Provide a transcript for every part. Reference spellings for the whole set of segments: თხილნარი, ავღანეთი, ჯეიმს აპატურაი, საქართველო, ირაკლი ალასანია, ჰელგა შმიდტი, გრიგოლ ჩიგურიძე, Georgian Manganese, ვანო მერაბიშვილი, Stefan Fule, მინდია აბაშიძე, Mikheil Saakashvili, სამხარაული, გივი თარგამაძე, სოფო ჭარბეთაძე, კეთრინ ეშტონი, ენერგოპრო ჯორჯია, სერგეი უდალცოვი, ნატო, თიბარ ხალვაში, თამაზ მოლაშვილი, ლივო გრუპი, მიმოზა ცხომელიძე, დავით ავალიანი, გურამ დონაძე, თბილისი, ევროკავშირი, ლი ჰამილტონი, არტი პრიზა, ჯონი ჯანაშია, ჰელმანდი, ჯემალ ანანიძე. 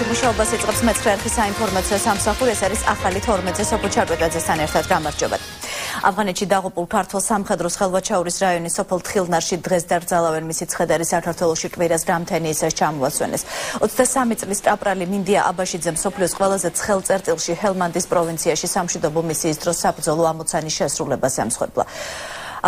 სფეროში მუშაობას ეწყებს მეცხრე საინფორმაციო სამსახური, ეს არის ახალი 12-ზე სოფო ჭარბეთაძესთან ერთად გამარჯობათ. ავღანეთში დაღუპულ ქართველ სამხედროს ხელვაჩაურის რაიონის სოფელ თხილნარში დღეს დაკრძალავენ მისი ცხედარი საქართველოში კვირას გამთენი ისევ ჩამოასვენეს. 23 წლის აპრილი მინდია აბაშიძემ სოფლის ყველაზე ცხელ წერტილში ჰელმანდის პროვინციაში სამშვიდობო მისიის დროს საბრძოლო ამოცანის შესრულებას ემსხვერპლა.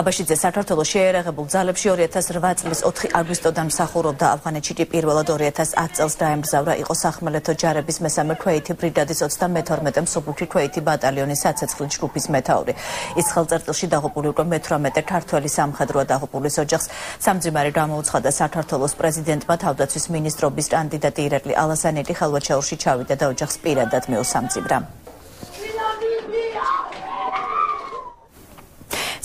Abashidze საქართველოში შეერაღებულ ძალებში 2008 წლის 4 აგვისტოდან მსახურობდა ავღანეთში კი პირველად 2010 წელს დაემგზავრა იყო სახმელეთო ჯარების მესამე ქვეითი ბრიგადის 32-ე მსუბუქი ქვეითი ბატალიონის საცეცხლი ჯგუფის მეთაური. ის ხელწერტილში დაღუპული უკვე მე-18 ქართველი სამხედროა დაღუპულის ოჯახს სამძიმარი გამოუცხადა საქართველოს პრეზიდენტმა თავდაცვის მინისტრობის კანდიდატი ირაკლი ალასანელი ხელვაჩაურში ჩავიდა და ოჯახს პირადად მიუსამძიბრა.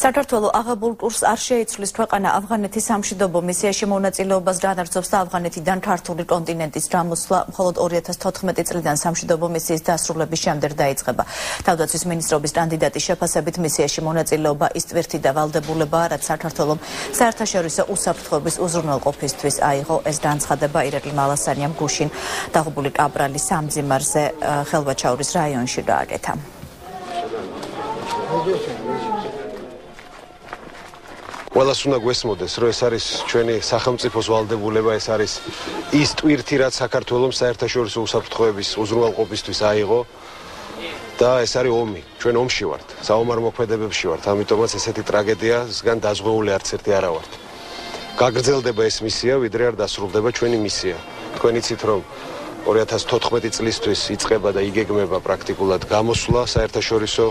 საქართველოს აღებულ კურსს არ შეიცვლის ქვეყანა ავღანეთის სამშვიდობო მისიაში მონაწილეობას განაგრძობს და ავღანეთიდან ქართული კონტინენტის გამოსვლა მხოლოდ 2014 წლიდან სამშვიდობო მისიის დასრულების შემდეგ დაიწყება. თავდაცვის მინისტრობის კანდიდატის შეფასებით მისიაში მონაწილეობა ის ტვირთი და ვალდებულებაა, რაც საქართველოს საერთაშორისო უსაფრთხოების უზრუნველყოფისთვის აიღო. ეს განცხადება ირაკლი ალასანიამ გუშინ დაღუპული კაპრალის სამძიმარზე ხელვაჩაურის რაიონში გააკეთა. Ყველას უნდა გვესმოდეს, რომ ეს არის ჩვენი სახელმწიფოს ვალდებულება, ეს არის ის ტვირთი, რაც საქართველოს საერთაშორისო უსაფრთხოების უზრუნველყოფისთვის აიღო და ეს არის ომი. Ჩვენ ომში ვართ, საომარ მოქმედებებში ვართ, ამიტომაც ესეთი ტრაგედიასგან დაზღვეული არც ერთი არა ვართ. გაგრძელდება ეს მისია, ვიდრე არ დასრულდება ჩვენი მისია. თქვენ იცით, რომ 2014 წლისთვის იწყება და იგეგმება პრაქტიკულად გამოსვლა საერთაშორისო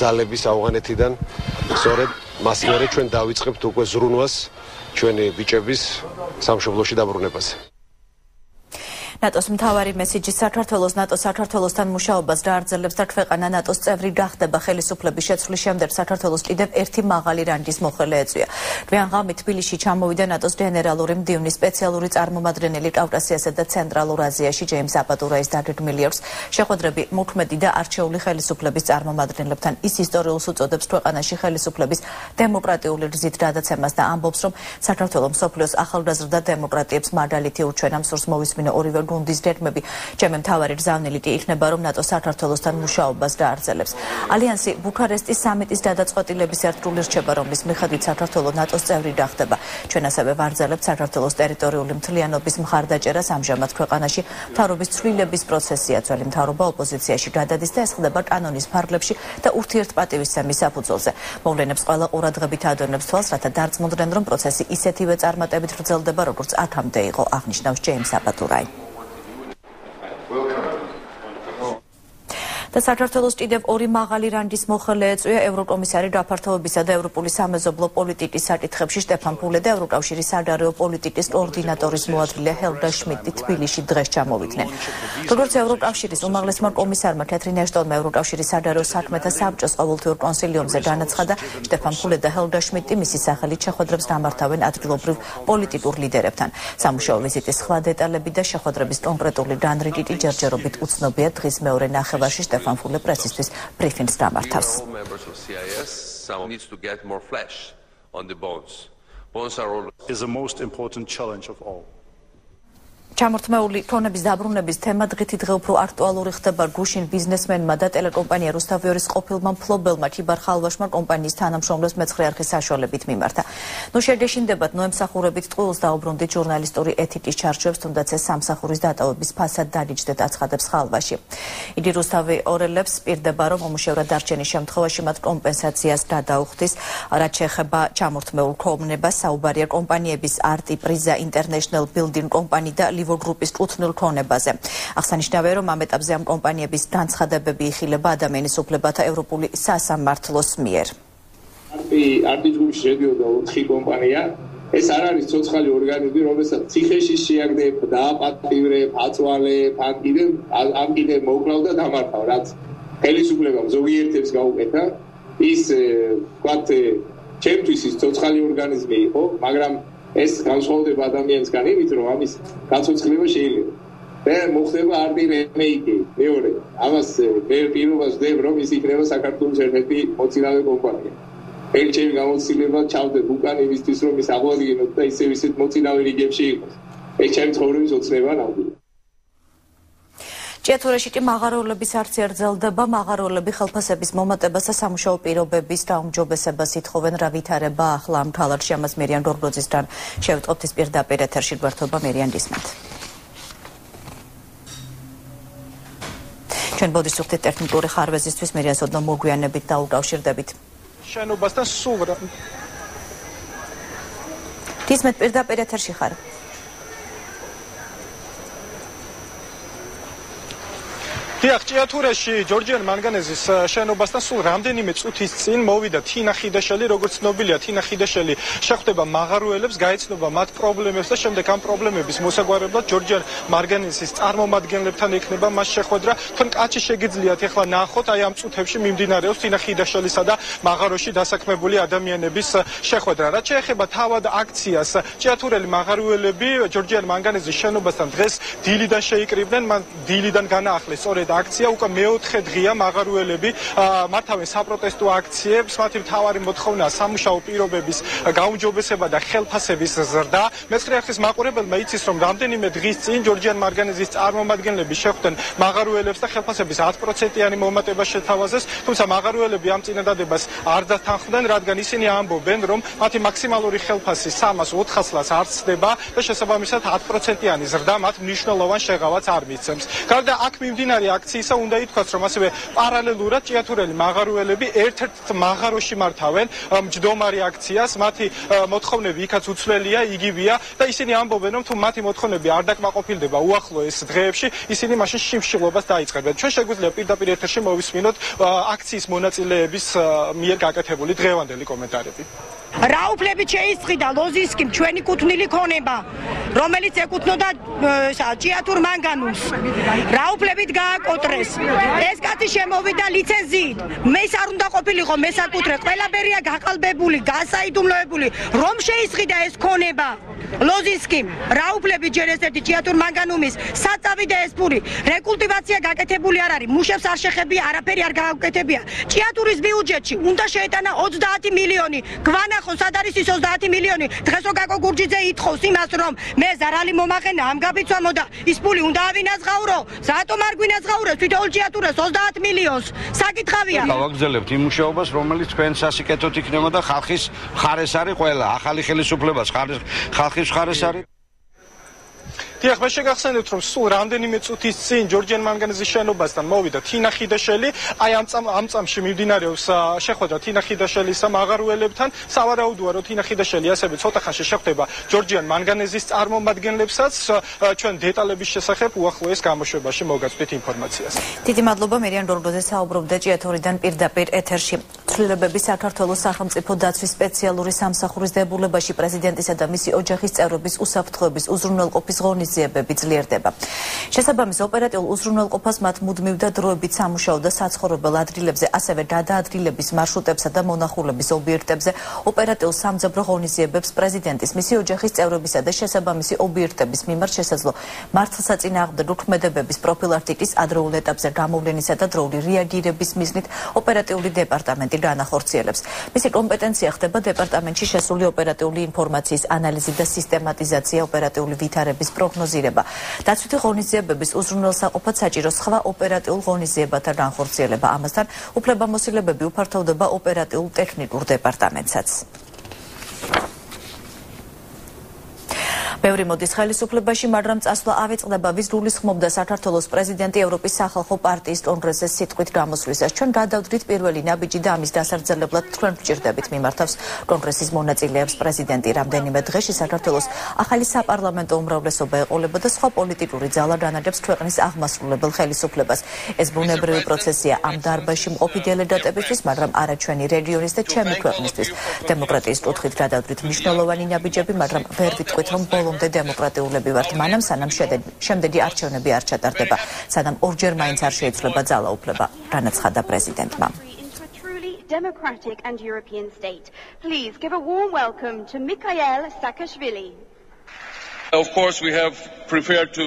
ძალების ავღანეთიდან. სწორედ მას მერე ჩვენ დავიწყებთ უკვე ზრუნვას ჩვენი ბიჭების სამშობლოში დაბრუნებაზე. ნატოს მთავარი მესიჯი საქართველოს ნატო საქართველოსთან მუშაობას გააგრძელებს და ქვეყანა ნატოს წევრი გახდება ხელისუფლების შეცვლის შემდეგ საქართველოს კიდევ ერთი მაღალი რანგის მოხელე ეწვია. გვიან ღამით თბილისში ჩამოვიდა ნატოს გენერალური მდივნის სპეციალური წარმომადგენელი კავკასიასა და ცენტრალურ აზიაში ჯეიმს აპატურაის დაგეგმილი აქვს შეხვედრები მოქმედი და არჩეული ხელისუფლების წარმომადგენლებთან. ის ისტორიულს უწოდებს ქვეყანაში ხელისუფლების დემოკრატიული გზით გადაცემას და ამბობს, რომ საქართველოს მსოფლიოს ახალგაზრდა და დემოკრატიებს მაგალითი უჩვენა მსურს მოვისმინო ორივე გუნდის გეგმები. ჩემი მთავარი გზავნილი კი იქნება, რომ ნატო საქართველოსთან მუშაობას გააგრძელებს. ალიანსი ბუქარესტის სამიტის გადაწყვეტილების ერთგული რჩება, რომლის მიხედვით საქართველო ნატოს წევრი გახდება. ჩვენ ასევე ვაგრძელებთ საქართველოს ტერიტორიული მთლიანობის მხარდაჭერას. ამჟამად ქვეყანაში მთავრობის ცვლილების პროცესია, ძველი მთავრობა ოპოზიციაში გადადის და ეს ხდება კანონის ფარგლებში და ურთიერთპატივისცემის საფუძველზე. მოვლენებს ყველა ყურადღებით ადევნებს თვალს, რათა დარწმუნდნენ, რომ პროცესი ისეთივე წარმატებით გრძელდება, როგორც აქამდე იყო, აღნიშნავს ჯეიმს აპატურაი. და საქართველოს კიდევ ორი მაღალი რანგის მოხელე ეწვია ევროკომისარი გაფართოებისა და ევროპული სამეზობლო პოლიტიკის საკითხებში სტეფან ფულე და ევროკავშირის საგარეო პოლიტიკის კოორდინატორის მოადგილე ჰელგა შმიდტი თბილისში დღეს ჩამოვიდნენ. როგორც ევროკავშირის უმაღლესმა კომისარმა კეთრინ ეშტონმა ევროკავშირის საგარეო საქმეთა საბჭოს ყოველთვიურ კონსილიუმზე განაცხადა, სტეფან ფულე და ჰელგა შმიდტი მისი სახელით შეხვედრებს გამართავენ ადგილობრივ პოლიტიკურ ლიდერებთან. სამუშაო ვიზიტის სხვა დეტალები და შეხვედრების კონკრეტული განრიგი ჯერჯერობით უცნობია. დღის მეორე ნახევარში Stefan Fule press briefings needs to get more flesh on the bones. Bones are all is the most important challenge of all. ჩამორთმეული ქონების დაბრუნების თემა დღითი დღე უფრო აქტუალური ხდება. გუშინ ბიზნესმენმა და ტელეკომპანია რუსთავიორის ყოფილმა მფლობელმა ქიბარ ხალვაშმა კომპანიის თანამშრომლებს მეცხრე არხის საშუალებით მიმართა. ნუ შეგეშინდებათ, ნუ ემსახურებით წყვილს და უბრუნდით ჟურნალისტური ეთიკის ჩარჩოებს, თუნდაც ეს სამსახურის დატოვების ფასად დაგიჯდეთ, აცხადებს ხალვაში. იგი რუსთავიორელებს პირდება, რომ უმუშევრად დარჩენის შემთხვევაში მათ კომპენსაციას გადაუხდის. რაც შეეხება ჩამორთმეულ ქონებას, საუბარია კომპანიების არტი პრიზა ინტერნეშნალ ბილდინგ კომპანია და ლივოგრუპის კუთვნილ ქონებაზე. აღსანიშნავია, რომ ამ ეტაპზე ამ კომპანიების განცხადებები იხილება ადამიანის უფლებათა ევროპული სასამართლოს მიერ. არბიტრაჟში შედიოდა 4 კომპანია. ეს არ არის ცოცხალი ორგანიზმი, რომელსაც ციხეში შეაგდებ, დააპატიმრებ, აწვალებ, ან კიდევ მოკლავ და დამართავ, რაც ხელისუფლებამ ზოგიერთებს გაუკეთა. ის ვთქვათ, ჩემთვის ის ცოცხალი ორგანიზმი იყო, მაგრამ ეს განსხვავდება ადამიანისგან, იმიტომ რომ ამის გაცოცხლება შეიძლება. და მოხდება არტი რემეიკი, მეორე. ამას ვერ პირობას ვდებ, რომ ის იქნება საქართველოს ერთ-ერთი მოწინავე კომპანია. ერთჩემი გამოცდილება ჩავდებ უკან იმისთვის, რომ ის აღვადგინოთ და ისევ ისეთ მოწინავე რიგებში იყოს. ეს ჩემი ცხოვრების ოცნებაა ნამდვილი. ჭიათურაში კი მაღაროულების არც ერძელდება მაღაროულები ხელფასების მომატებასა სამუშაო პირობების დაუმჯობესებას ითხოვენ რა ვითარება ახლა ამ ქალაქში ამას მერიან გორგოძისთან შევიტყობთ ის პირდაპირ ეთერში გვერდობა მერიან დისმათ ჩვენ ბოდისუხდით ტექნიკური ხარვეზისთვის მერიანს ოდნავ მოგვიანებით დაუკავშირდებით შენობასთან სუვრა დისმეთ პირდაპირ ეთერში ხარ დიახ, ჭიათურაში Georgian Manganese's შენობასთან სულ რამდენიმე წუთის წინ მოვიდა თინა ხიდაშელი, როგორც ცნობილია, თინა ხიდაშელი შეხვდება მაღაროელებს, გაეცნობა მათ პრობლემებს და შემდეგ ამ პრობლემების მოსაგვარებლად Georgian Manganese's წარმომადგენლებთან ეკნება მას შეხვედრა. თქვენ კაცი შეგიძლიათ ახლა ნახოთ, აი ამ წუთებში მიმდინარეობს თინა ხიდაშელისა და მაღაროში დასაქმებული ადამიანების შეხვედრა. რაც შეეხება თავად აქციას, ჭიათურელი მაღაროელები Georgian Manganese's შენობასთან დღეს დილიდან შეიკრიბნენ, მან დილიდან განაახლეს სწორედ აქცია უკვე მეოთხე დღეა მაღაროელები მართავენ საპროტესტო აქციებს მათი მთავარი მოთხოვნა სამუშაო პირობების გაუმჯობესება და ხელფასების ზრდა მეცხრე ხის მაყურებელმა იცის რომ რამდენიმე დღის წინ Georgian Manganese's წარმომადგენლები შეხვდნენ მაღაროელებს და ხელფასების 10%-იანი მომატება შეთავაზეს თუმცა მაღაროელები ამ წინადადებას არ დათანხმდნენ რადგან ისინი ამბობენ რომ მათი მაქსიმალური ხელფასი 300-400-ლას არ ცდება და შესაბამისად 10%-იანი ზრდა მათ მნიშვნელოვან შეღავას არ მიცემს გარდა აქ მიმდინარე აქციისა უნდა ითქვას რომ ასევე პარალელურად ჭიათურელი მაღაროელები ერთ-ერთ მაღაროში მართავენ მჯდომარი აქციას მათი მოთხოვნები იქაც უცვლელია იგივეა და ისინი ამბობენ რომ თუ მათი მოთხოვნები არ დაკმაყოფილდება უახლო ეს დღეებში ისინი მაშინ შიმშილობას დაიწყებენ ჩვენ შეგვიძლია პირდაპირ ეთერში მოვისმინოთ აქციის მონაწილეების მიერ გაკეთებული დღევანდელი კომენტარები რა უფლებით შეისყიდა ლოზისკიმ ჩვენი კუთვნილი ქონება რომელიც ეკუთვნოდა ჭიათურ მანგანუმს რა უფლებით გააკოტრეს ეს კაცი შემოვიდა ლიცენზიით მეც არ უნდა ყოფილიყო მესაკუთრე ყველაფერია გაყალბებული გასაიდუმლოებული რომ შეისყიდა ეს ქონება ლოზისკიმ რა უფლებით ჯერ ესეთი ჭიათურ მანგანუმის საწავიდა ეს პური რეკულტივაცია გაკეთებული არ არის მუშებს არ შეხებია არაფერი არ გააკეთებია ჭიათურის ბიუჯეტში უნდა შეეტანა 30 მილიონი გვანა Sad არის ის 30 მილიონი. Დღეს რო გაკო გურჯიძე ითხოვს იმას რომ მე ზარალი მომახენა ამ გაბიცვამო და ის ფული უნდა ავინაზღაურო. Სათომ არ გვინაზღაუროს თვითონ ჭიათურას 30 მილიონს. საკითხავია. გავაგრძელებთ იმ მუშაობას რომელიც თქვენ სასიკეთოთ იქნება და ხალხის ხარეს არის ყველა. ახალი ხელისუფლებას ხალხის ხარეს არის. დიახ, მე შეგახსენებთ რომ სულ რამდენიმე წუთის წინ Georgian Manganese's შენობასთან მოვიდა თინა ხიდაშელი, აი ამ წამში მიმდინარეობს შეხვედრა თინა ხიდაშელისა მაღაროელებთან. სავარაუდოა რომ თინა ხიდაშელი ასევე ცოტა ხანში შეხვდება Georgian Manganese's წარმომადგენლებსაც. ჩვენ დეტალების შესახებ უახლო ეს გამოშვებაში მოგაცვით ინფორმაციას. დიდი მადლობა მერიან გორგოძე საუბრობდა ჭიათურიდან პირდაპირ ეთერში. ცვლილებები საქართველოს სახელმწიფო დაცვის სპეციალური სამსახურის დებულებაში პრეზიდენტისა და მისი ოჯახის წევრების უსაფრთხოების უზრუნველყოფის ღონისძიებები ძლიერდება. Შესაბამისად, ოპერატიულ უზრუნველყოფას მათ მუდმივ და დროებით სამუშაო და საცხოვრებელ ადგილებზე, ასევე გადაადგილების მარშრუტებსა და მონახულების ობიექტებზე ოპერატიულ სამძებრო ღონისძიებებს პრეზიდენტის, მისი ოჯახის წევრებისა და შესაბამისი ობიექტების მიმართ შესაძლო მართლსაწინააღმდეგო ქმედებების პროფილაქტიკის ადრეულ ეტაპზე გამოვლენისა და დროული რეაგირების მიზნით ოპერატიული დეპარტამენტი განახორციელებს. მისი კომპეტენცია ხდება დეპარტამენტში შესული ოპერატიული ინფორმაციის ანალიზი და სისტემატიზაცია ოპერატიული ვითარების პროგნოზირება. Დაცვითი ღონისძიებების უზრუნველსაყოფად საჭირო სხვა ოპერატიულ ღონისძიებათა განხორციელება. Ამასთან უფლებამოსილებები უფართავდება ოპერატიულ ტექნიკურ დეპარტამენტსაც. Ბევრი მოდის ხელისუფლებაში, მაგრამ წასვლა ავიწყდება, ვის გულისხმობდა საქართველოს პრეზიდენტი ევროპის სახალხო პარტიის კონგრესზე სიტყვით გამოსვლისას. Ჩვენ გადავდით პირველი ნაბიჯი და ამის დასარძელებლად თქვენ გვჭირდებით მიმართავს კონგრესის მონაწილეებს პრეზიდენტი. Რამდენიმე დღეში საქართველოს ახალი საპარლამენტო უმრავლესობა ეყოლება და სხვა პოლიტიკური ძალა განაგებს ქვეყნის აღმასრულებელ ხელისუფლებას. ეს ბუნებრივი პროცესია ამ დარბაზში მყოფი დელეგატებისთვის, მაგრამ არა ჩვენი რეგიონის და ჩემი ქვეყნისთვის. დემოკრატიის კუთხით გადავდით მნიშვნელოვანი ნაბიჯები, მაგრამ ვერ ვიტყვით რომ ბოლო და დემოკრატიულები ვართ მანამ სანამ შემდეგი არჩევნები არ ჩატარდება სანამ ორჯერ მაინც არ შეიცვლება ძალაუფლება განაცხადა პრეზიდენტმა democratic and european state please give a warm welcome to Mikheil Saakashvili of course we have preferred to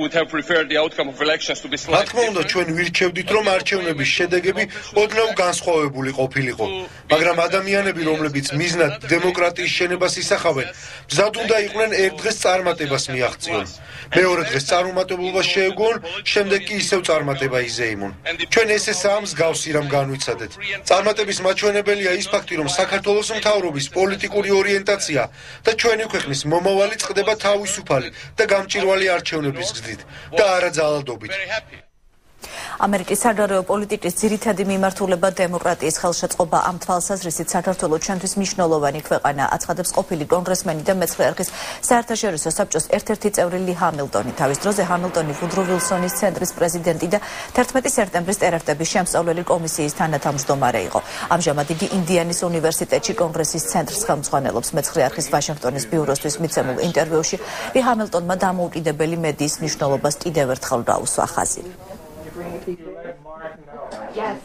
would have preferred the outcome of elections to be slightly different. But ჩვენ ვირჩევდით რომ არჩევნების შედეგები ოდნავ განსხვავებული ყოფილიყო, მაგრამ ადამიანები რომლებიც მიზნად დემოკრატიის შენებას ისახავენ, მზად უნდა იყვნენ ერთ დღეს წარმატებას მიაღწიონ. მეორე დღეს წარუმატებლობას შეეგუონ, შემდეგ კი ისევ წარმატება იზეიმონ. ჩვენ ესე სამ მსგავსი რამ განვიცადეთ. Წარმატების მაჩვენებელია ის ფაქტი, რომ საქართველოს მთავრობის პოლიტიკური ორიენტაცია და ჩვენი ქვეყნის მომავალი წდება თავისუფალი და გამჭირვალე არჩევნების გზით და არა ძალადობით. Ამერიკის საგარეო პოლიტიკის ძირითადი მიმართულება დემოკრატიის ხელშეწყობა ამ თვალსაზრისით საქართველო ჩვენთვის მნიშვნელოვანი ქვეყანა აცხადებს ყოფილი კონგრესმენი და მეცხრე არხის საერთაშორისო საბჭოს ერთ-ერთი წევრი ლი ჰამილტონი. თავის დროზე ჰამილტონი ვუდრო ვილსონის ცენტრის პრეზიდენტი და 11 სექტემბრის ტერაქტების შემსწავლელი კომისიის თანათავმჯდომარე იყო. ამჟამად იგი ინდიანის უნივერსიტეტში კონგრესის ცენტრს ხელმძღვანელობს. მეცხრე არხის ვაშინგტონის ბიუროსთვის მიცემულ ინტერვიუში ლი ჰამილტონმა დამოუკიდებელი მედიის მნიშვნელობას კიდევ ერთხელ დაუსვა ხაზი. Yes.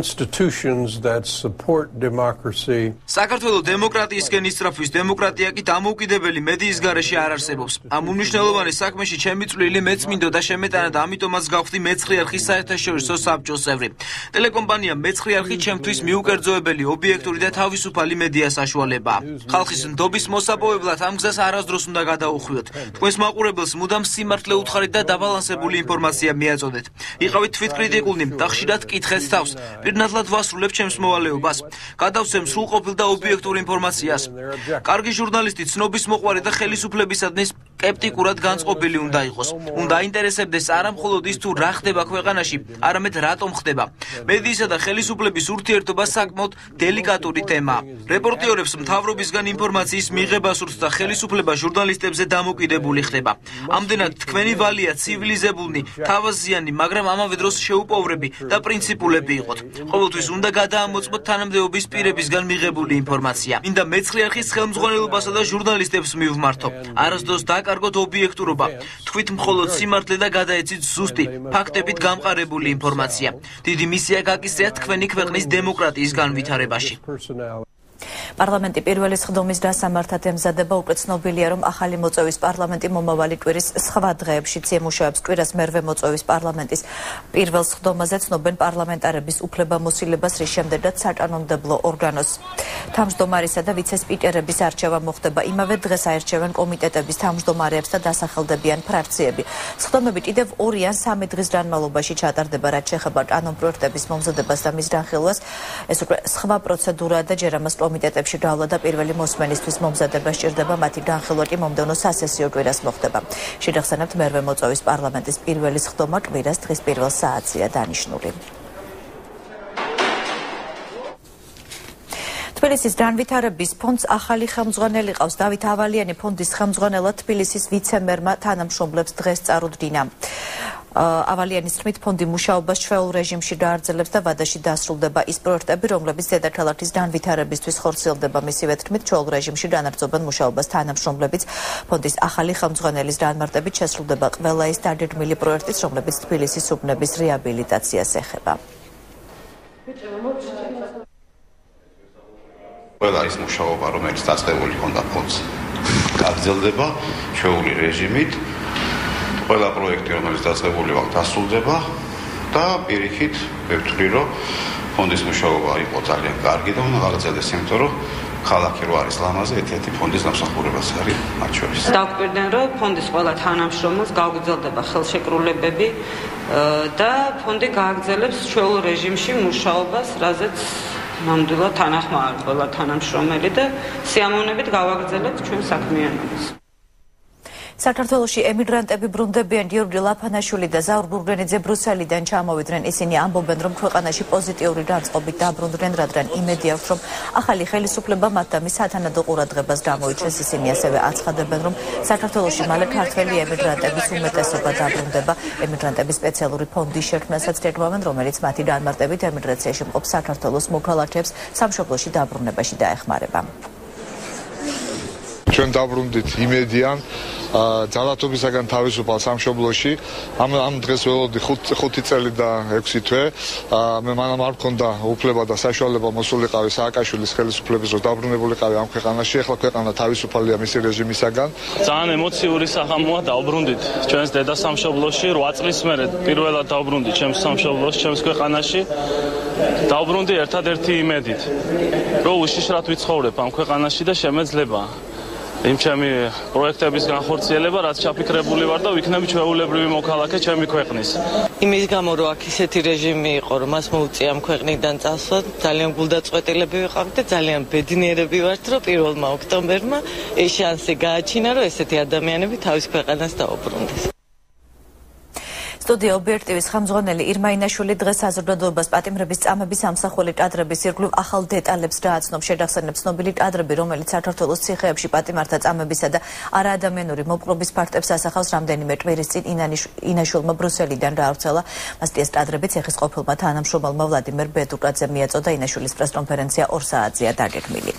Institutions that support democracy. საქართველოს დემოკრატიისკენ ისწრაფვის დემოკრატია კი დამოუკიდებელი მედიის გარეშე არ არსებობს. ამ უმნიშვნელოვანი საქმეში ჩემი წვლილი მეც მინდოდა შემეტანად, ამიტომაც გავხდი მეცხრე არხის საერთაშორისო საბჭოს წევრი. ტელეკომპანია მეცხრე არხი ჩემთვის მიუკერძოებელი, ობიექტური და თავისუფალი მედიას აშუალება. ხალხის ნდობის მოსაპოვებლად ამ გზას არასდროს უნდა გადაუხვიოთ. თქვენს მაყურებელს მუდამ სიმართლე უთხარით და დაბალანსებული ინფორმაცია მიაწოდეთ. იყავით თვითკრიტიკულნი და ხშირად კითხეთ თავს. Პირნათლად ვასრულებ ჩემს მოვალეობას. Გადავცემ სრულყოფილ და ობიექტურ ინფორმაციას. Კარგი ჟურნალისტი ცნობის მოყვარე და ხელისუფლებისადმი სკეპტიკურად განწყობილი უნდა იყოს. Უნდა აინტერესებდეს არა მხოლოდ ის თუ რა ხდება ქვეყანაში, არამედ რატომ ხდება. მედიისა და ხელისუფლების ურთიერთობა საკმაოდ დელიკატური თემაა. რეპორტიორებს მთავრობისგან ინფორმაციის მიღება სურს და ხელისუფლება ჟურნალისტებზე დამოკიდებული ხდება. Ამდენად თქვენი ვალია ცივილიზებულნი, თავაზიანი, მაგრამ ამავე დროს შეუპოვრები და პრინციპულები იყოთ. Ყოველთვის უნდა გადაამოწმოთ თანამდებობის პირებისგან მიღებული ინფორმაცია. Მინდა მეცხრე არხის ხელმძღვანელობასა და ჟურნალისტებს მივმართო. არასდროს დაკარგოთ ობიექტურობა. Თქვით მხოლოდ სიმართლე და გადაეცით ზუსტი, ფაქტებით გამყარებული ინფორმაცია. დიდი მისია გაკისრიათ თქვენი ქვეყნის დემოკრატიის განვითარებაში. Parliament პირველი ხდომის დასამართად ემზადება უკვე ცნობილია რომ ახალი მოწვევის პარლამენტი მომავალი კვირის სხვა დღეებშიც ემუშავებს კვირას მერვე მოწვევის პარლამენტის პირველ ხდომაზე ცნობენ პარლამენტარების უფლებამოსილებას რის შემდეგაც საკანონმდებლო ორგანოს თავმჯდომარისა და ვიცე-სპიკერების არჩევა მოხდება იმავე დღეს აირჩევენ კომიტეტების თავმჯდომარეებს და დასახელდებიან ფრაქციები ხდომები კიდევ 2 ან 3 დღის განმავლობაში ჩატარდება რაც შეეხება კანონპროექტების მომზადებას და მის დახელვას ეს უკვე სხვა პროცედურაა და ჯერ ამას კომიტეტებში გავლა და პირველი მოსმენისთვის მომზადება სჭირდება მათი განხილვა კი მომდევნო სასესიო კვირას მოხდება. Შეგახსენებთ მერვე მოწვევის პარლამენტის პირველი ხდომა კვირას დღის პირველ საათზეა დანიშნული. თბილისის განვითარების ფონდს ახალი ხელმძღვანელი ყავს დავით ავალიანი ფონდის ხელმძღვანელად თბილისის ვიცე-მერმა თანამშრომლებს დღეს წარუდგინა. ავალიანის თქმით ფონდი მუშაობას ჩვეულ რეჟიმში გააგრძელებს და ვადაში დასრულდება ის პროექტები რომლებიც დედაქალაქის განვითარებისთვის ხორციელდება მისივე თქმით ჩვეულ რეჟიმში განაგრძობენ მუშაობას თანამშრომლებიც ფონდის ახალი ხელმძღვანელის განმარტებით შესრულდება ყველა ის დაგეგმილი პროექტიც რომლებიც თბილისის უბნების რეაბილიტაციას ეხება ყველა ის მუშაობა რომელიც დაწყებული ჰქონდა ფონდს გააგრძელდება ჩვეული რეჟიმით ყველა პროექტი რომელიც დაწყებული აქვს დასრულდება და პირიქით ვთვლი რომ ფონდის მუშაობა იყო ძალიან კარგი და უნდა გაგრძელდეს იმიტომ რომ ქალაქი რო არის ლამაზი ერთ-ერთი ფონდის დამსახურებას არის მათ შორის. Დაგვიკვირდნენ რომ ფონდის ყველა თანამშრომელს გააგრძელდება ხელშეკრულებები და ფონდი გააგრძელებს ჩვეულ რეჟიმში მუშაობას რაზეც ნამდვილად თანახმა არის ყველა თანამშრომელი და სიამოვნებით გავაგრძელებთ ჩვენ საქმიანობას. საქართველოში ემიგრანტები ბრუნდებიან გიორგი ლაფანაშვილი და ზაურბურგენიძე ბრუსელიდან ჩამოვიდნენ. Ისინი ამბობენ, რომ ქვეყანაში პოზიტიური განწყობით დაბრუნდნენ, რადგან იმედია აქვს, რომ ახალი ხელისუფლება მათ და მის სათანადო ყურადღებას გამოიჩენს. Ისინი ასევე აცხადებენ, რომ საქართველოში მალე ქართველი ემიგრანტების უმეტესობა დაბრუნდება. Ემიგრანტების სპეციალური ფონდის შექმნასაც გეგმავენ, რომელიც მათი განმარტებით ემიგრაციაში მყოფ საქართველოს მოქალაქეებს სამშობლოში დაბრუნებაში დაეხმარება. ჩვენ დაბრუნდით იმედიან ძალადობისაგან თავისუფალ სამშობლოში ამ დღეს ველოდი 5 წელი და 6 თვე მე მანამ არ მქონდა უფლება და საშუალება მოსულიყავი სააკაშვილის ხელისუფლების დროს დაბრუნებულიყავი ამ ქვეყანაში ეხლა ქვეყანა თავისუფალია მისი რეჟიმისაგან ძალიან ემოციური საღამოა დაუბრუნდით ჩვენს დედა სამშობლოში 8 წლის მერე პირველად დაუბრუნდით ჩემს სამშობლოში ჩემს ქვეყანაში დაუბრუნდი ერთადერთი იმედით რომ უშიშრად ვიცხოვრებ ამ ქვეყანაში და შემეძლება იმ ჩემი პროექტების განხორციელება, რაც ჩაფიქრებული ვარ და ვიქნები ჩვეულებრივი მოქალაქე ჩემი ქვეყნის. იმის გამო რომ აქ ისეთი რეჟიმი იყო, რომ მას მოუწია ამ ქვეყნიდან წასვლა, ძალიან გულდაწყვეტილები ვიყავით და ძალიან ბედნიერები ვართ, რომ 1 ოქტომბერმა ეს შანსი გააჩინა, რომ ესეთი ადამიანები თავის ქვეყანას დაუბრუნდეს. Studio Objectives Hamzoneli, Irmaina Shuli dress as Rodobas, Patim Rebis, Amabis, Amsaholit, Adrabis, Irglu, Ahal, Det, Aleps, Dats, Nob Shedaks, and Nobilit, Adrabirom, Elitatolos, Siheb, Shipatimartat, Amabisada, Arada Menuri, Mokrobis, part of Sasahas, Ramdanimet, where it's in Inashulma, Bruseli, and Rautella, Mastis, Adrabits, Hopel, Matanam, Shobal, Vladimir, Betukat, Zemiat, Oda, Inashulis, Press Conference, or Saadzia, Target Million.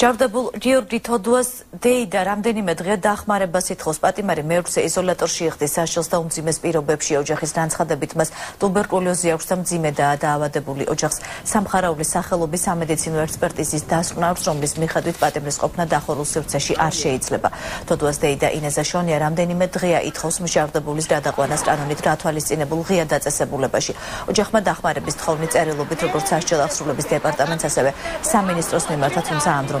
Shavdabul Giorgi Toduas Day Ramdeni Medred Dahmare Basit Hospati Mari Merks Isolator Sheikh the Sashal Stones Biro Bepshio Jahistans had a bitmas tuberculosis some Zimeda the Bully Ojas Sam Harauli Sahel Bisamedicino expert is task now from this Mihadit Patemis Opna Dahor Sashi Arshades Leba. Toduas Day in a Zashonia Ramdeni Medrea it host Shavdabulis Dadawanas Anonit Ratualis in a Bulgaria that's a Sebulabashi. Ojahma Dahmare Bistonitz Erelo Bitrogos Sashal of Sulabis Department as a Sam Ministros Nimatum Sandro.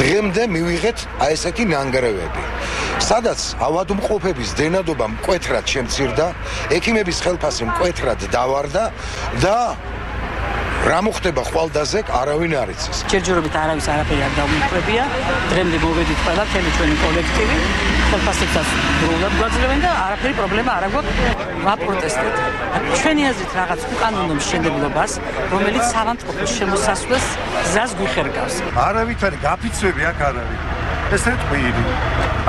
დღემდე მივიღეთ აი ესეთი ნანგრევები, სადაც ავადმყოფების დენადობა მკვეთრად შემცირდა, ექიმების ხელფასი მკვეთრად დავარდა და რა მოხდება ხვალდაზეკ არავინ არ იცის. ჯერჯერობით არავის არაფერი არ დაუმკვებია. დღემდე მოვედით ყველა თემი ჩვენი კოლექტივი, ხელფასებსაც დროულად გვაძლევენ და არაფერი პრობლემა არ აქვს. ვაპროტესტეთ. ჩვენი აზრით რაღაც უკანონო მშენებლობას, რომელიც სავანტყოფოს შემოსასვლელს გზას გვიხერგავს. არავითარი გაფიცვები აქ არ არის. ეს რთხვილი.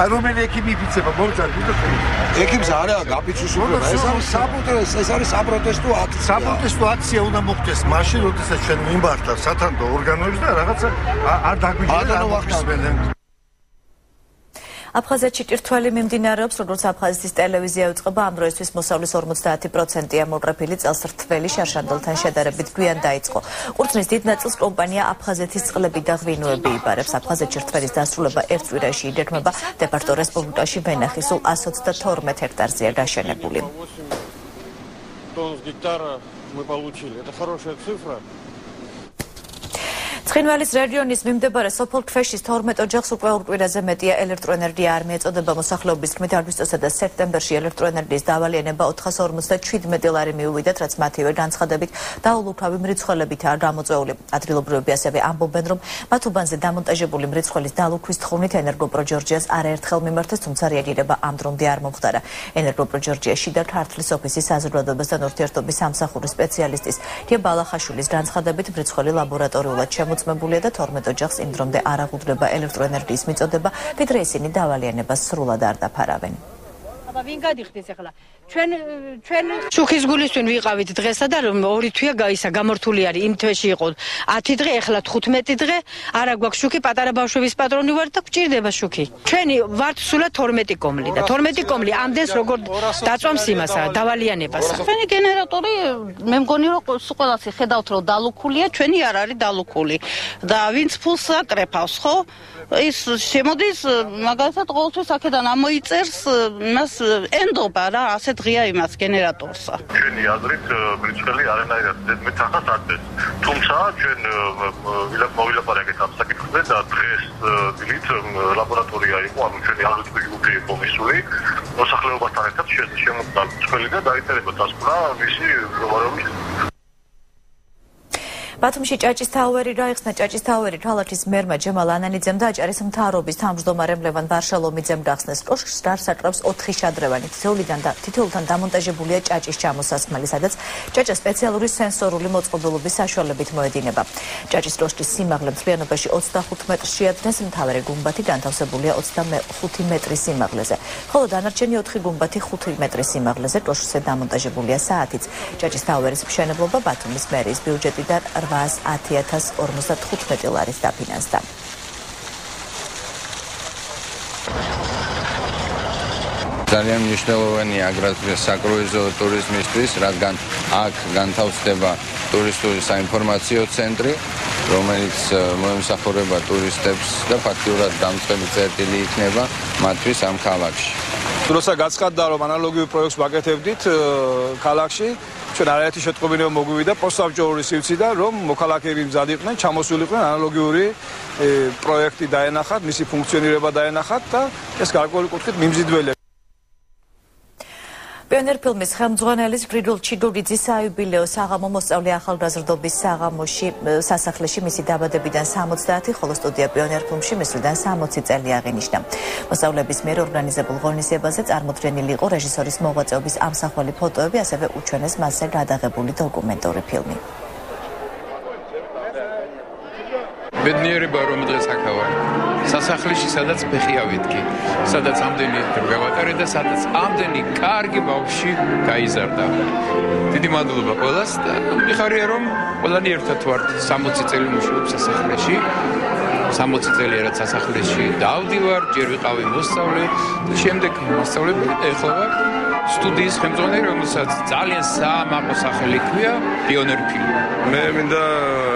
აი რომელი ექიმი იფიცება მოგზაურს ვიდრე ექიმს არა გაფიცვისულობა. ეს არის საპროტესტო აქტი. საპროტესტო აქცია უნდა მოხდეს მაშინ, როდესაც ჩვენ მიმართავს სათანადო ორგანოებს და რაღაცა არ დაგვიჯერებთ. აფხაზეთში ტირთველი მიმდინარეობს, როგორც აფხაზეთის ტელევიზია უწყება, ამ დროისთვის მოსავლის 50%-ია მოკრეფილი წელს რთველი შარშანდელთან შედარებით გვიან დაიწყო. ყურძნის დიდ ნაწილს კომპანია აფხაზეთის წყლები და ღვინოები იბარებს. აფხაზეთში რთველის დასრულება ერთ კვირაში იდერმება დეპარტო რესპუბლიკაში ვენახი სულ 132 ჰექტარზეა გაშენებული. ცხინვალის რეგიონის მიმდებარე სოფელ ქვეშის 12 ოჯახს უკვე ორ კვირაზე მეტია ელექტროენერგია არ მიეწოდება. მოსახლეობის თქმით, აგვისტოსა და სექტემბერში ელექტროენერგიის დავალიანება 457 დოლარი მიუვიდათ, რაც მათივე განცხადებით დაულუფლავი მრიცხველებითაა გამოწვეული. ადგილობრივები ასევე ამბობენ, რომ მათ უბანზე დამონტაჟებული მრიცხველის დალუქვის თხოვნით ენერგოპრო ჯორჯიას არაერთხელ მიმართეს, თუმცა რეაგირება ამ დრომდე არ მომხდარა. ენერგოპრო ჯორჯიას შიდა ქართლის ოფისის საზოგადოებასთან ურთიერთობის სამსახურის სპეციალისტის ბალახაშვილის განცხადებით, მრიცხველი ლაბორატორიულად მოწმებულია და 12 ოჯახს იმ დრომდე არ აღუდგება ელექტროენერგიის მიწოდება, ვიდრე ისინი დავალიანებას სრულად არ დაფარავენ. აბა ვინ გადიხდეს ახლა? ჩვენ შუქის გულისვინ ვიყავით დღესა და ორი თვეა გაისა გამართული არის. იმ თვეში იყო 10 დღე, ახლა 15 დღე. არა გვაქვს შუქი, პატარა ბავშვების პატრონი ვარ და გვჭირდება შუქი. ჩვენი ვართ სულად 12 კომლი და 12 კომლი ამდენს როგორ დაწვამს იმასა დავალიანებას. ჩვენი გენერატორი მე მგონი რომ ყველას ხედავთ რომ დალუქულია, ჩვენი არ არის დალუქული და ვინც ფულს აკრეფავს ხო ის შემოდის მაგალითად ყოველთვის აქედან ამოიწერს მას ენდობა რა ასეთ ღია იმას გენერატორსა. ჩვენი აზრით მრიცხელი არანაირად ზედმეტ ახალს არ დეს. თუმცა ჩვენ მოვილაპარაკეთ ამ საკითხზე და დღეს დილით ლაბორატორია იყო, ანუ ჩვენი აღდგული უკვე იყო მისული. მოსახლეობასთან ერთად შემოწდა მრიცხელი და დაიწერება დასკვნა მისი მდგომარეობის. ბათუმში ჭაჭის თავერი გაიხსნა. ჭაჭის თავერი ქალაქის მერმა ჯემალ ანანიძემ და აჭარის მთავრობის თავმჯდომარემ ლევან ვარშალომიძემ გახსნეს. კოშკს დაარსაკრავს 4 შადრევანი. თითოეულთან დამონტაჟებულია ჭაჭის ჩამოსასმელი, სადაც ჭაჭა სპეციალური სენსორული მოწყობილობის საშუალებით მოედინება. ჭაჭის კოშკის სიმაღლე მთლიანობაში 25 მეტრშია. დღეს მთავარი გუმბათი განთავსებულია 25 მეტრის სიმაღლეზე, ხოლო დანარჩენი 4 გუმბათი 5 მეტრის სიმაღლეზე. კოშკზე დამონტაჟებულია საათიც. ჭაჭის თავერის მშენებლობა ბათუმის მერიის ბიუჯეტიდან 810,055 დოლარის დაფინანსდა. ძალიან მნიშვნელოვანია აგრეთვე საკრუიზო ტურიზმისთვის, რადგან აქ განთავსდება ტურისტული საინფორმაციო ცენტრი, რომელიც მოემსახურება ტურისტებს და ფაქტიურად დამწყები წერტილი იქნება მათთვის ამ ქალაქში. როცა გაცხადდა რომ ანალოგიურ პროექტს ვაკეთებდით ქალაქში, ჩვენ არაერთი შეტყობინება მოგვივიდა პოსტსაბჭოური სივრციდან, რომ მოქალაქეები მზადიყვნენ ჩამოსულიყვნენ ანალოგიური პროექტი დაენახათ, მისი ფუნქციონირება დაენახათ და ეს გარკვეული კუთხით მიმზიდველია. პიონერ ფილმის ხელმძღვანელის გრიგოლ ჩიგურიძის საიუბილეო საღამო მოსწავლე ახალგაზრდობის საღამოში სასახლეში მისი დაბადებიდან 70, ხოლო სტუდია პიონერ ფილმში მისვლიდან 60 წელი აღინიშნა. მოსწავლეების მიერ ორგანიზებულ ღონისძიებაზე წარმოდგენილი იყო რეჟისორის მოღვაწეობის ამსახველი ფოტოები, ასევე უჩვენეს მასზე გადაღებული დოკუმენტური ფილმი. ბედნიერება რომ დღეს აქ ვარ. სასახლეში სადაც ფეხი ავიტკი, სადაც ამდენი დღე გავატარე და სადაც ამდენი კარგი ბავში გაიზარდა. დიდი მადლობა ყველას და მიხარია რომ ყველანი ერთად ვართ. 60 წელი მუშაობ სასახლეში. 60 წელი რაც სასახლეში დავდივარ, ჯერ ვიყავი მოსწავლე და შემდეგ მოსწავლე ახლა ვარ სტუდიის ხელმძღვანელი, რომელსაც ძალიან საამაყო სახელი ჰქვია პიონერი ფილმი. მე მინდა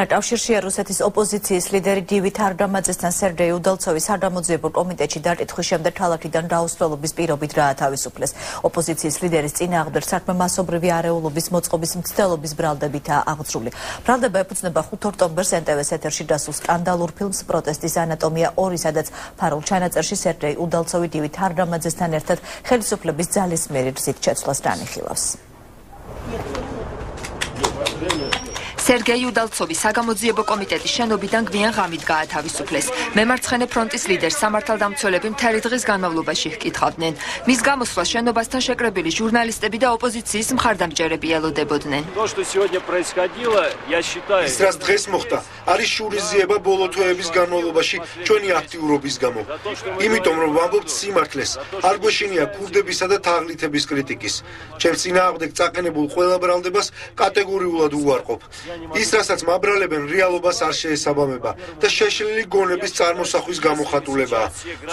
დაკავშირშია რუსეთის ოპოზიციის ლიდერი დივით არდამაძესთან სერგეი უდალცოვის არდამოძიებულ კომიტეტში დაკითხვის შემდეგ ქალაქიდან დაუსწრებლობის პირობით გაათავისუფლეს. ოპოზიციის ლიდერის წინააღმდეგ საქმე მასობრივი არეულობის მოწყობის მცდელობის ბრალდებითაა აღძრული. ბრალდება ეფუძნება 5 ოქტომბერს NTV-ს ეთერში დასულ სკანდალურ ფილმს პროტესტის ანატომია 2, სადაც ფარულ ჩანაწერში სერგეი უდალცოვი დივით არდამაძესთან ერთად ხელისუფლების ძალისმიერი გზით შეცვლას განიხილავს. Sergei Udaltsovi საგამოძიებო კომიტეტის შენობიდან გვიან ღამით გაათავისუფლეს. მემარცხენე ფრონტის ლიდერს სამართალდამცველები მთელი დღის განმავლობაში ჰკითხავდნენ. მის გამოსვლა შენობასთან შეკრებილი ჟურნალისტები და ოპოზიციის მხარდამჭერები ელოდებოდნენ. ის რაც დღეს მოხდა, არის შურიზიება ბოლო თვეების განმავლობაში ჩვენი აქტიურობის გამო. იმიტომ რომ ვამბობთ სიმართლეს, არ გვეშინია ქურდებისა და თაღლითების კრიტიკის. ჩემს წინააღმდეგ წაყენებულ ყველა ბრალდებას კატეგორიულად უარყოფ. Ის რასაც მაბრალებენ რეალობას არ შეესაბამება და შეშლილი გონების წარმოსახვის გამოხატულებაა.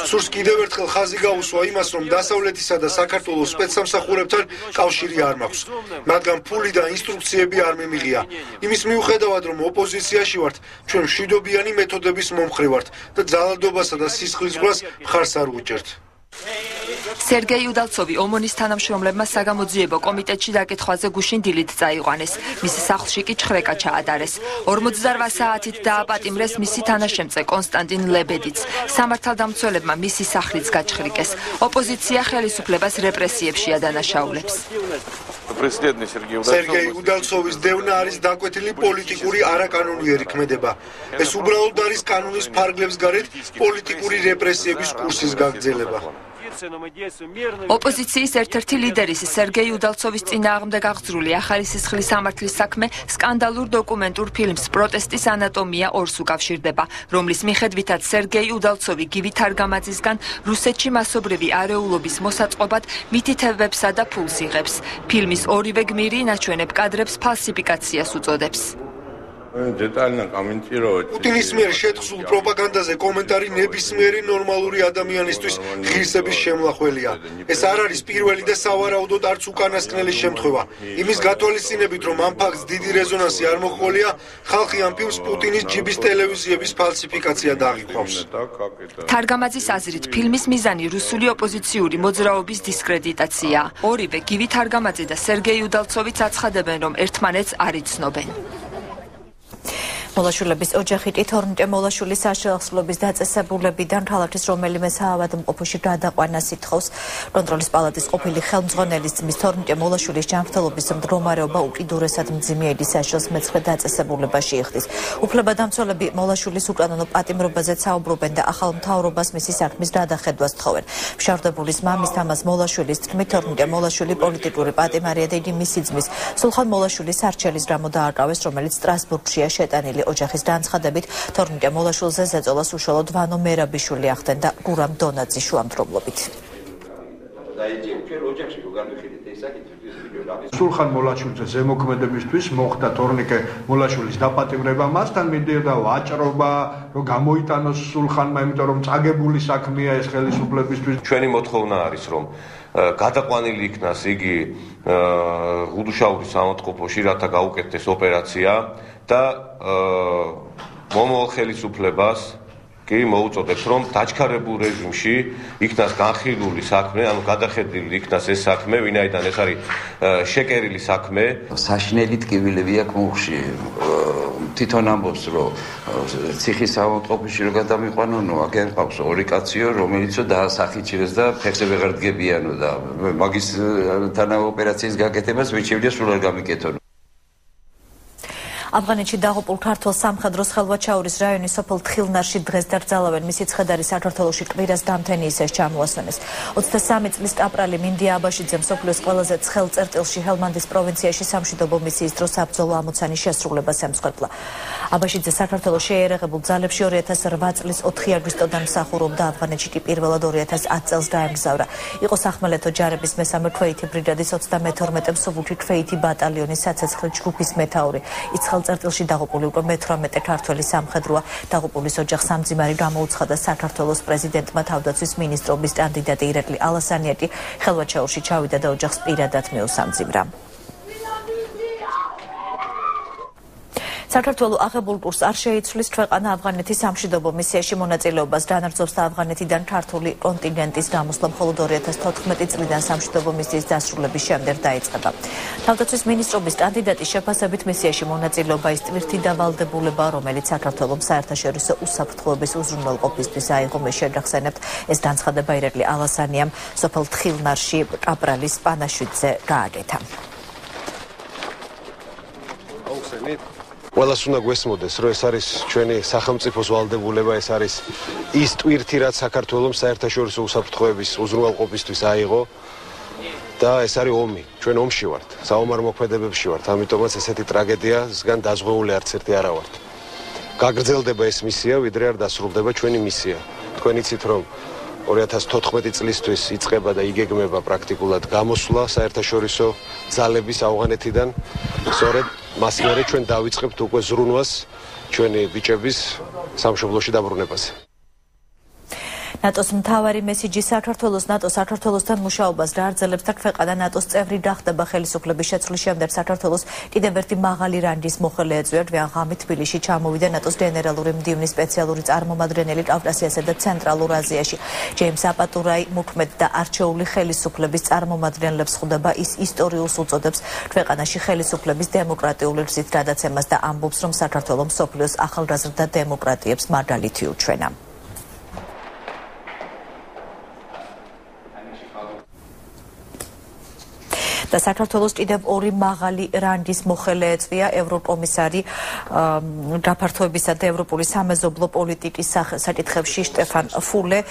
Სურს კიდევ ერთხელ ხაზი გაუსვა იმას, რომ დასავლეთისა და საქართველოს სპეცსამსახურებთან კავშირი არ მაქვს, მაგრამ ფული და ინსტრუქციები არ მიმიღია. Იმის მიუხედავად, რომ ოპოზიციაში ვართ, ჩვენ მშვიდობიანი მეთოდების მომხრე ვართ და ძალადობასა და სისხლის ზღვას მხარს არ უჭერთ. Sergei Udaltsovi ომონის თანამშრომლებმა საგამოძიებო კომიტეტში დაკითხვაზე გუშინ დილით წაიყვანეს. მისი სახლში კი ჩხრეკა ჩაატარეს. 48 საათით დააპატიმრეს მისი თანაშემწე კონსტანტინ ლებედიც. სამართალდამცველებმა მისი სახლიც გაჩხრიკეს. ოპოზიცია ხელისუფლებას რეპრესიებში ადანაშაულებს. Sergei Udaltsovis დევნა არის დაკვეთილი პოლიტიკური არაკანონიერი ქმედება. ეს უბრალოდ არის კანონის ფარგლებს გარეთ პოლიტიკური რეპრესიების კურსის გაგრძელება. ოპოზიციის ერთ-ერთი ლიდერის სერგეი უდალცოვის წინააღმდეგ აღძრული ახალი სისხლის სამართლის საქმე სკანდალურ დოკუმენტურ ფილმს პროტესტის ანატომია 2-ს უკავშირდება, რომლის მიხედვითაც სერგეი უდალცოვი გივით არგამაძისგან რუსეთში მასობრივი არეულობის მოსაწყობად მითითებებსა და ფულს იღებს. ფილმის ორივე გმირი ნაჩვენებ კადრებს ფალსიფიკაციას უწოდებს. პუტინის მიერ შეთხზულ პროპაგანდაზე კომენტარი ნებისმიერი ნორმალური ადამიანისთვის ღირსების შემლახველია. ეს არ არის პირველი და სავარაუდოდ არც უკანასკნელი შემთხვევა. იმის გათვალისწინებით, რომ ამ ფაქტს დიდი რეზონანსი არ მოჰყოლია, ხალხი ამ ფილმს პუტინის ჯიბის ტელევიზიების ფალსიფიკაცია დააყობს. თარგამაძის აზრით, ფილმის მიზანი რუსული ოპოზიციური მოძრაობის დისკრედიტაცია. ორივე გივი თარგამაძე და სერგეი უდალცოვიც აცხადებენ, რომ ერთმანეთს არ იცნობენ. მოლაშულების ოჯახი 12 მოლაშულის საშუალების დაწესებულებიდან ქალაქის რომელიმე საავადმყოფოში გადაყვანას ითხოვს. კონტროლის პალატის ყოფილი ხელმძღვანელის ძმის 12 მოლაშულის ჯანმრთელობის მდგომარეობა უკიდურესად მძიმე ედის საშუალს მეცხრე დაწესებულებაში იხდის. უფლებადამცველები მოლაშულის უკანონო პატიმრობაზე საუბრობენ და ახალ მთავრობას მისი საქმის გადახედვას თხოვენ. მშარდებულის მამის თამაზ მოლაშულის თქმით 12 მოლაშვილი პოლიტიკური პატიმარია და იგი მისი ძმის სულხან მოლაშულის არჩელის გამო დააკავეს, რომელიც სტრასბურგშია შეტანილი. ოჯახის განცხადებით 12 მოლაშვილზე ზეწოლას უშუალოდ ვანო მერაბიშვილი ახდენ და გურამ დონაძის შუამდგომლობით. სულხან მოლაშვილზე ზემოქმედებისთვის მოხდა 12 მოლაშვილის დაპატიმრება, მასთან მიდიოდა ვაჭრობა, რომ გამოიტანოს სულხანმა, იმიტომ რომ წაგებული საქმეა ეს ხელისუფლებისთვის. ჩვენი მოთხოვნა არის, რომ გადაყვანილი იქნას იგი გუდუშაურის სამოწყობოში, რათა გაუკეთდეს ოპერაცია და მომავალ ხელისუფლებას კი მოუწოდებს, რომ დაჩქარებულ რეჟიმში იქნას განხილული საქმე, ანუ გადახედილი იქნას ეს საქმე, ვინაიდან ეს არის შეკერილი საქმე. საშნელი ტკივილები აქვს მუხში. თვითონ ამბობს, რომ ციხის სამოწყობოში რომ გადამიყვანონო, აგერ ყავს ორი კაციო, რომელიც დაასახიჩირეს და ფეხზე ვეღარ დგებიანო და მაგის თანავ ოპერაციის გაკეთებას ვეჩივდა სულ არ გამიკეთონ. ავღანეთში დაღუპულ ქართველ სამხედროს ხელვაჩაურის რაიონის სოფელ თხილნარში დღეს დაკრძალავენ. მისი ცხედარი საქართველოში კვირას დამთენი ისეს ჩამოასვენეს. 23 წლის კაპრალი მინდია აბაშიძემ სოფლის ყველაზე ცხელ წერტილში ჰელმანდის პროვინციაში სამშვიდობო მისიის დროს საბრძოლო ამოცანის შესრულებას ემსხვერპლა. Abashidze საქართველოში შეერაღებულ ძალებში 2008 წლის 4 აგვისტოდან მსახურობდა ავღანეთში კი პირველად 2010 წელს დაემგზავრა. Იყო სახმელეთო ჯარების მესამე ქვეითი ბრიგადის 32 მსუბუქი ქვეითი ბატალიონის საცეცხლე ჯგუფის მეთაური. Იცხელწერტილში დაღუპული უკვე მე-18 ქართველი სამხედროა. Დაღუპულის ოჯახს სამძიმარი გამოუცხადა საქართველოს პრეზიდენტმა თავდაცვის მინისტრობის კანდიდატი ირაკლი ალასანიაკი ხელვაჩაურში ჩავიდა და ოჯახს პირადად მიუსამძიმრა. საქართველოს აღებულ კურსს არ შეიცვლის ქვეყანა ავღანეთის სამშვიდობო მისიაში მონაწილეობას განაგრძობს და ავღანეთიდან ქართული კონტინგენტის გამოსვლა მხოლოდ 2014 წლიდან სამშვიდობო მისიის დასრულების შემდეგ დაიწყება. Თავდაცვის მინისტრობის კანდიდატის შეფასებით მისიაში მონაწილეობა ის ტვირთი და ვალდებულება, რომელიც საქართველოს საერთაშორისო უსაფრთხოების უზრუნველყოფისთვის აიღო, მე შეგახსენებთ, ეს განცხადება ირაკლი ალასანიამ სოფელ თხილნარში კაპრალის პანაშვიძე გააკეთა. Well, as soon as we saw this, we saw this. Children, some people were involved. We saw this. This tweeted that Sakartvelom said that she was supposed to be Israel or Palestine. That is very wrong. Children, wrong shit. Some are not capable of shit. We have to make such a tragedy. It's going to destroy all our cities. Kagrzil debates mission. We dread that Israel debates any mission. Any citron. Or it has taught me this list is it's about the ignorance of practical that Gamusla said that she was Zalebis Afghanetidan. Sorry. Masmeri ჩვენ დავიწყებთ უკვე ზრუნვას ჩვენი ბიჭების სამშობლოში დაბრუნებას. ნატოს მთავარი მესიჯი საქართველოს ნატო საქართველოსთან მუშაობას გააგრძელებს და ქვეყანა ნატოს წევრი გახდება ხელისუფლების შეცვლის შემდეგ საქართველოს კიდევ ერთი მაღალი რანგის მოხელე ეწვია დღამით თბილისში ჩამოვიდა ნატოს გენერალური მდივნის სპეციალური წარმომადგენელი კავკასიასა და ცენტრალურ აზიაში ჯეიმს აპატურაი მოქმედ და არჩეული ხელისუფლების წარმომადგენლებს ხვდება ის ისტორიულს უწოდებს ქვეყანაში ხელისუფლების დემოკრატიული გზით გადაცემას და ამბობს რომ საქართველოს მსოფლიოს ახალგაზრდა დემოკრატიებს მარგალიტი უჩვენა. და საქართველოს კიდევ ორი მაღალი რანგის მოხელე ეწვია ევროკომისარი გაფართოებისა და ევროპული სამეზობლო პოლიტიკის საკითხებში სტეფან ფულე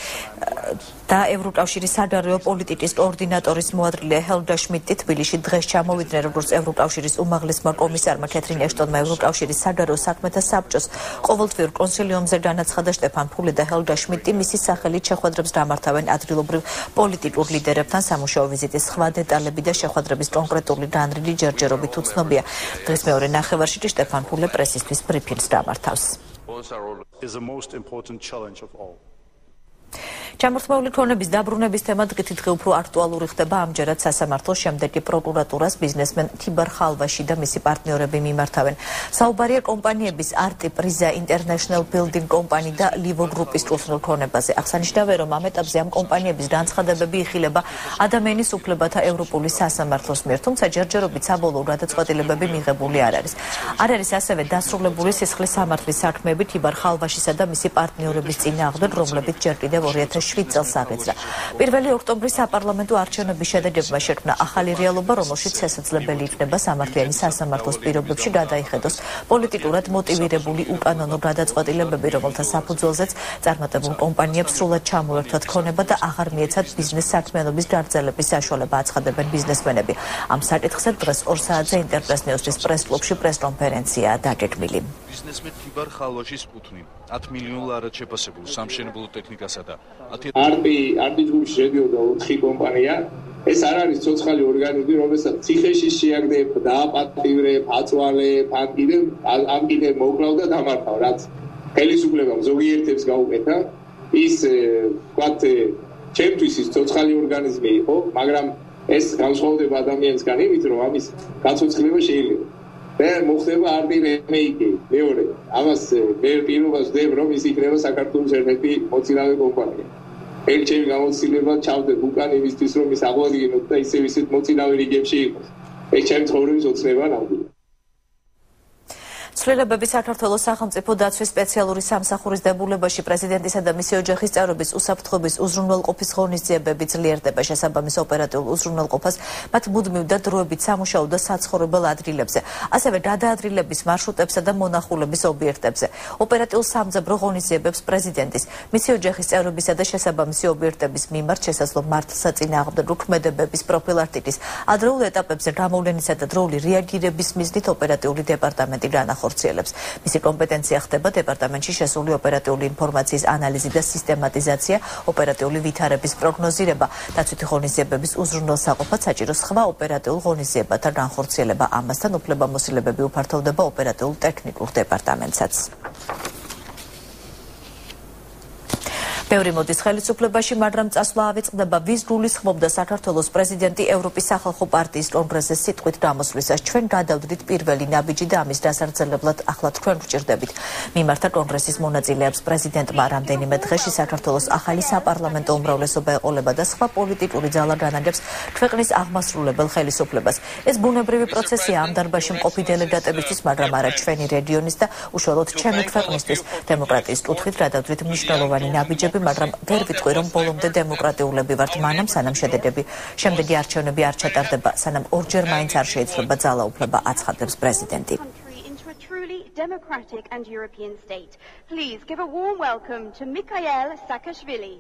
და ევროკავშირის საგარეო პოლიტიკის კოორდინატორის მოადგილე ჰელგა შმიდტი თბილისში დღეს ჩამოვიდნენ როგორც ევროკავშირის უმაღლესმა კომისარმა კეთრინ ეშტონმა ევროკავშირის საგარეო საქმეთა საბჭოს ყოველთვიურ კონსილიუმზე განაცხადა სტეფან ფულე და ჰელგა შმიდტი მისი სახელით შეხვედრებს გამართავენ ადგილობრივ პოლიტიკურ ლიდერებთან სამუშაო ვიზიტის სხვა დეტალები და შეხვედრა რების კონკრეტული განრიგი ჯერჯერობით უცნობია. დღეს მეორე ნახევარში კი სტეფან ფულე პრესისთვის ბრიფინგს გამართავს. ჩამორთმეული ქონების დაბრუნების თემა დღითიდღე უფრო აქტუალური ხდება ამჯერად სასამართლოს შემდეგი პროკურატურას ბიზნესმენ თიბარ ხალვაში და მისი პარტნიორები მიმართავენ. საუბარია კომპანიების არტი პრიზა ინტერნეშნალ ბილდინგ კომპანი და ლივო გრუპის კუთვნილ ქონებაზე. აღსანიშნავია რომ ამ ეტაპზე ამ კომპანიების განცხადებები იხილება ადამიანის უფლებათა ევროპული სასამართლოს მიერ, თუმცა ჯერჯერობით საბოლოო გადაწყვეტილებები მიღებული არ არის. არ არის ასევე დასრულებული სისხლის სამართლის საქმეები თიბარ ხალვაშისა და მისი პარტნიორების წინააღმდეგ, რომლებიც ჯერ კიდევ 2007 წელს აღიძრა. 1 ოქტომბრის საპარლამენტო არჩევნების შედეგებმა შექმნა ახალი რეალობა, რომელშიც შესაძლებელი იქნება სამართლიანი სასამართლოს პირობებში გადაიხედოს პოლიტიკურად მოტივირებული უკანონო გადაწყვეტილებები, რომელთა საფუძველზეც წარმატებულ კომპანიებს სრულად ჩამოერთვათ ქონება და აღარ მიეცათ ბიზნეს საქმიანობის გარძელების საშუალება, აცხადებენ ბიზნესმენები. ამ საკითხზე დღეს 2 საათზე ინტერპრეს ნიუსის პრესკლუბში პრესკონფერენციაა დაგეგმილი. ბიზნესმენ თიბარ ხალვაშის კუთვნილ 10 მილიონულ არად შეფასებულ სამშენებლო ტექნიკასა და არტი ჯგუფში შედიოდა 4 კომპანია. ეს არ არის ცოცხალი ორგანიზმი, რომელსაც ციხეში შეაგდებ, დააპატიმრებ, აწვალებ, ან კიდევ მოკვლავ და დამართავ, რაც ხელისუფლებამ ზოგიერთებს გაუკეთა. ის ვთქვათ, ჩემთვის ის ცოცხალი ორგანიზმი იყო, მაგრამ ეს განსხვავდება ადამიანისგან იმით, რომ ამის გაცოცხლება შეიძლება. და მოხდება არტი რემეიკი. მეორე, ამას ვერ პირობას ვდებ, რომ ის იქნება საქართველოს ერთ-ერთი მოწინავე კომპანია. ერთჩევი გამოცდილება ჩავდებ უკან იმისთვის, რომ ის აღვადგინოთ და ისევ ისეთ მოწინავე რიგებში იყოს. ეს ჩემი ცხოვრების ოცნება ნამდვილად. ცვლილებები საქართველოს სახელმწიფო დაცვის სპეციალური სამსახურის დებულებაში პრეზიდენტისა და მისი ოჯახის წევრების უსაფრთხოების უზრუნველყოფის ღონისძიებები ძლიერდება. შესაბამის ოპერატიულ უზრუნველყოფას მათ მუდმივ და დროებით სამუშაო და საცხოვრებელ ადგილებზე, ასევე გადაადგილების მარშრუტებსა და მონახულების ობიექტებზე. ოპერატიულ სამძებრო ღონისძიებებს პრეზიდენტის, მისი ოჯახის წევრებისა და შესაბამისი ობიექტების მიმართ შესაძლო მართლსაწინააღმდეგო ქმედებების პროფილაქტიკის, ადრეულ ეტაპებზე გამოვლენისა და დროული რეაგირების მიზნით ოპერატიული დეპარტამენტი განახორციელებს. განახორციელებს. Მისი კომპეტენცია ხდება დეპარტამენტში შესული ოპერატიული ინფორმაციის ანალიზი და სისტემატიზაცია, ოპერატიული ვითარების პროგნოზირება, დაცვითი ღონისძიებების უზრუნველსაყოფად საჭირო სხვა ოპერატიულ ღონისძიებათა განხორციელება. Ამასთან უფლებამოსილებები უფართოვდება ოპერატიულ ტექნიკურ დეპარტამენტსაც. Ბევრი მოდის ხელისუფლებაში, მაგრამ წასვლა ავიწყდება, ვის გულის ხმობდა საქართველოს პრეზიდენტი ევროპის სახალხო პარტიის კონგრესზე სიტყვით გამოსვლისას. Ჩვენ გადავდით პირველი ნაბიჯი და ამის დასაძლებლად ახლა თქვენ გვჭირდებით. Მიმართა კონგრესის მონაწილეებს პრეზიდენტმა რამდენიმე დღეში საქართველოს ახალი საპარლამენტო უმრავლესობა ეყოლება და სხვა პოლიტიკური ძალა განაგებს ქვეყნის აღმასრულებელ ხელისუფლებას. ეს ბუნებრივი პროცესია ამ დარბაზში მყოფი დელეგატებისთვის, მაგრამ არა ჩვენი რეგიონის და უშუალოდ ჩემი ქვეყნისთვის. დემოკრატიის კუთხით გადავდით მნიშვნელოვანი ნაბიჯები. Მაგრამ ვერ ვიტყვი რომ ბოლომდე დემოკრატიულები ვართ მანამ სანამ შედეგები შემდეგი არჩევნები არ ჩატარდება სანამ ორჯერ მაინც არ შეიძლება ძალაუფლება აცხადებს პრეზიდენტი democratic and european state please give a warm welcome to Mikheil Saakashvili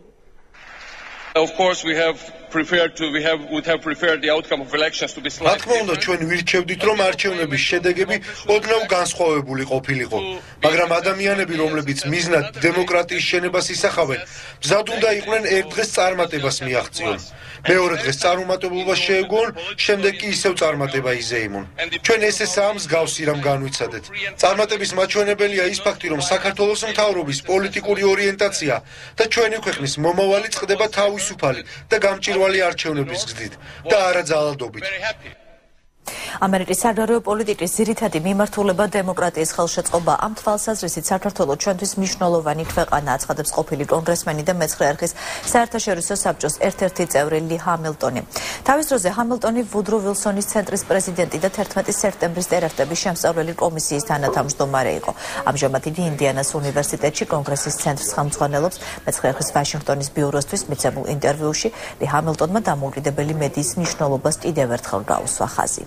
Of course, we would have preferred the outcome of elections to be slightly. Აქ უნდა ჩვენ ვირჩევდით რომ არჩევნების შედეგები ოდნავ განსხვავებული ყოფილიყო, მაგრამ ადამიანები რომლებიც მიზნად დემოკრატიის შენებას ისახავენ, მზად უნდა იყვნენ ერთ დღეს წარმატებას მიაღწიონ. მეორე დღეს წარუმატებლობას შეეგუონ, შემდეგ კი ისევ წარმატება იზეიმონ. Ჩვენ ესე სამ მსგავსი რამ განვიცადეთ. Წარმატების მაჩვენებელია ის ფაქტი, რომ საქართველოს მთავრობის პოლიტიკური ორიენტაცია და ჩვენი ქვეყნის მომავალი წდება თავის უფალი და გამჭირვალე არჩევნების გზით და არა ძალადობით. Ამერიკის საგარეო პოლიტიკის ძირითადი მიმართულება დემოკრატიის ხელშეწყობა. Ამ თვალსაზრისით საქართველოს ჩვენთვის მნიშვნელოვანი ქვეყანა აცხადებს ყოფილი კონგრესმენი და მეცხრე არხის საერთაშორისო საბჭოს ერთ-ერთი წევრი ლი ჰამილტონი. თავის დროზე ჰამილტონი ვუდრო ვილსონის ცენტრის პრეზიდენტი და 11 სექტემბრის ტერაქტების შემსწავლელი კომისიის თანათავმჯდომარე იყო. ამჟამად იგი ინდიანას უნივერსიტეტში კონგრესის ცენტრს ხელმძღვანელობს. მეცხრე არხის ვაშინგტონის ბიუროსთვის მიცემულ ინტერვიუში ლი ჰამილტონმა დამოუკიდებელი მედიის მნიშვნელობას კიდევ ერთხელ გაუსვა ხაზი.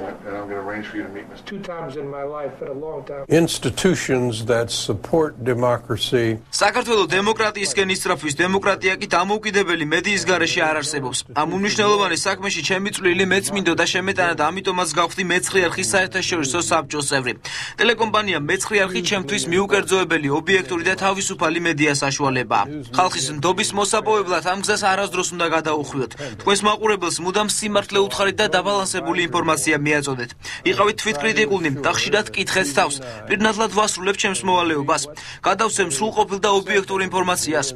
And I'm going to arrange for you to meet Mr. 2 times in my life but a long time institutions that support democracy საქართველოს დემოკრატიისკენ ისწრაფვის დემოკრატია კი დამოუკიდებელი მედიის გარეშე არ არსებობს ამ უნიშნელოვანი საქმეში ჩემი წვლილი მეც მინდოდა შემეტანად ამიტომაც გავხდი მეცხრე არხის საერთაშორისო საბჭოს წევრი ტელეკომპანია მეცხრე არხი ჩემთვის მიუკერძოებელი ობიექტური და თავისუფალი მედიას აშუალება ხალხის ნდობის მოსაპოვებლად ამ გზას არასდროს უნდა გადაუხვიოთ თქვენს მაყურებელს მუდამ სიმართლე უთხარით და დაბალანსებული ინფორმაცია მიაწოდეთ. იყავით თვითკრიტიკულნი და ხშირად კითხეთ თავს. პირნათლად ვასრულებ ჩემს მოვალეობას. გადავცემ სრულყოფილ და ობიექტურ ინფორმაციას.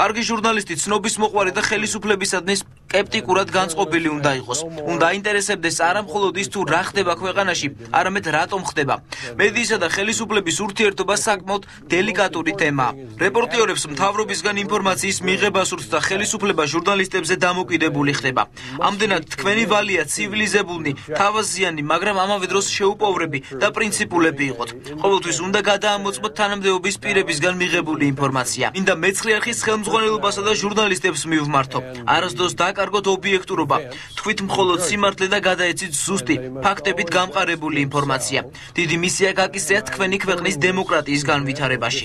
კარგი ჟურნალისტი ცნობის მოყვარე და ხელისუფლებისადმი სკეპტიკურად განწყობილი უნდა იყოს. უნდა აინტერესებდეს არა მხოლოდ ის თუ რა ხდება ქვეყანაში, არამედ რატომ ხდება. მედიისა და ხელისუფლების ურთიერთობა საკმაოდ დელიკატური თემაა. რეპორტიორებს მთავრობისგან ინფორმაციის მიღება სურთ და ხელისუფლება ჟურნალისტებზე დამოკიდებული ხდება. ამდენად თქვენი ვალია ცივილიზებულნი ავაზიანი, მაგრამ ამავე დროს შეუპოვრები და პრინციპულები იყოთ. ყოველთვის უნდა გადაამოწმოთ თანამდებობის პირებისგან მიღებული ინფორმაცია. მინდა მეცხრე არხის ხელმძღვანელობასა და ჟურნალისტებს მივმართო. არასდროს დაკარგოთ ობიექტურობა. თქვით მხოლოდ სიმართლე და გადაეცით ზუსტი, ფაქტებით გამყარებული ინფორმაცია. დიდი მისია გაკისრია თქვენი ქვეყნის დემოკრატიის განვითარებაში.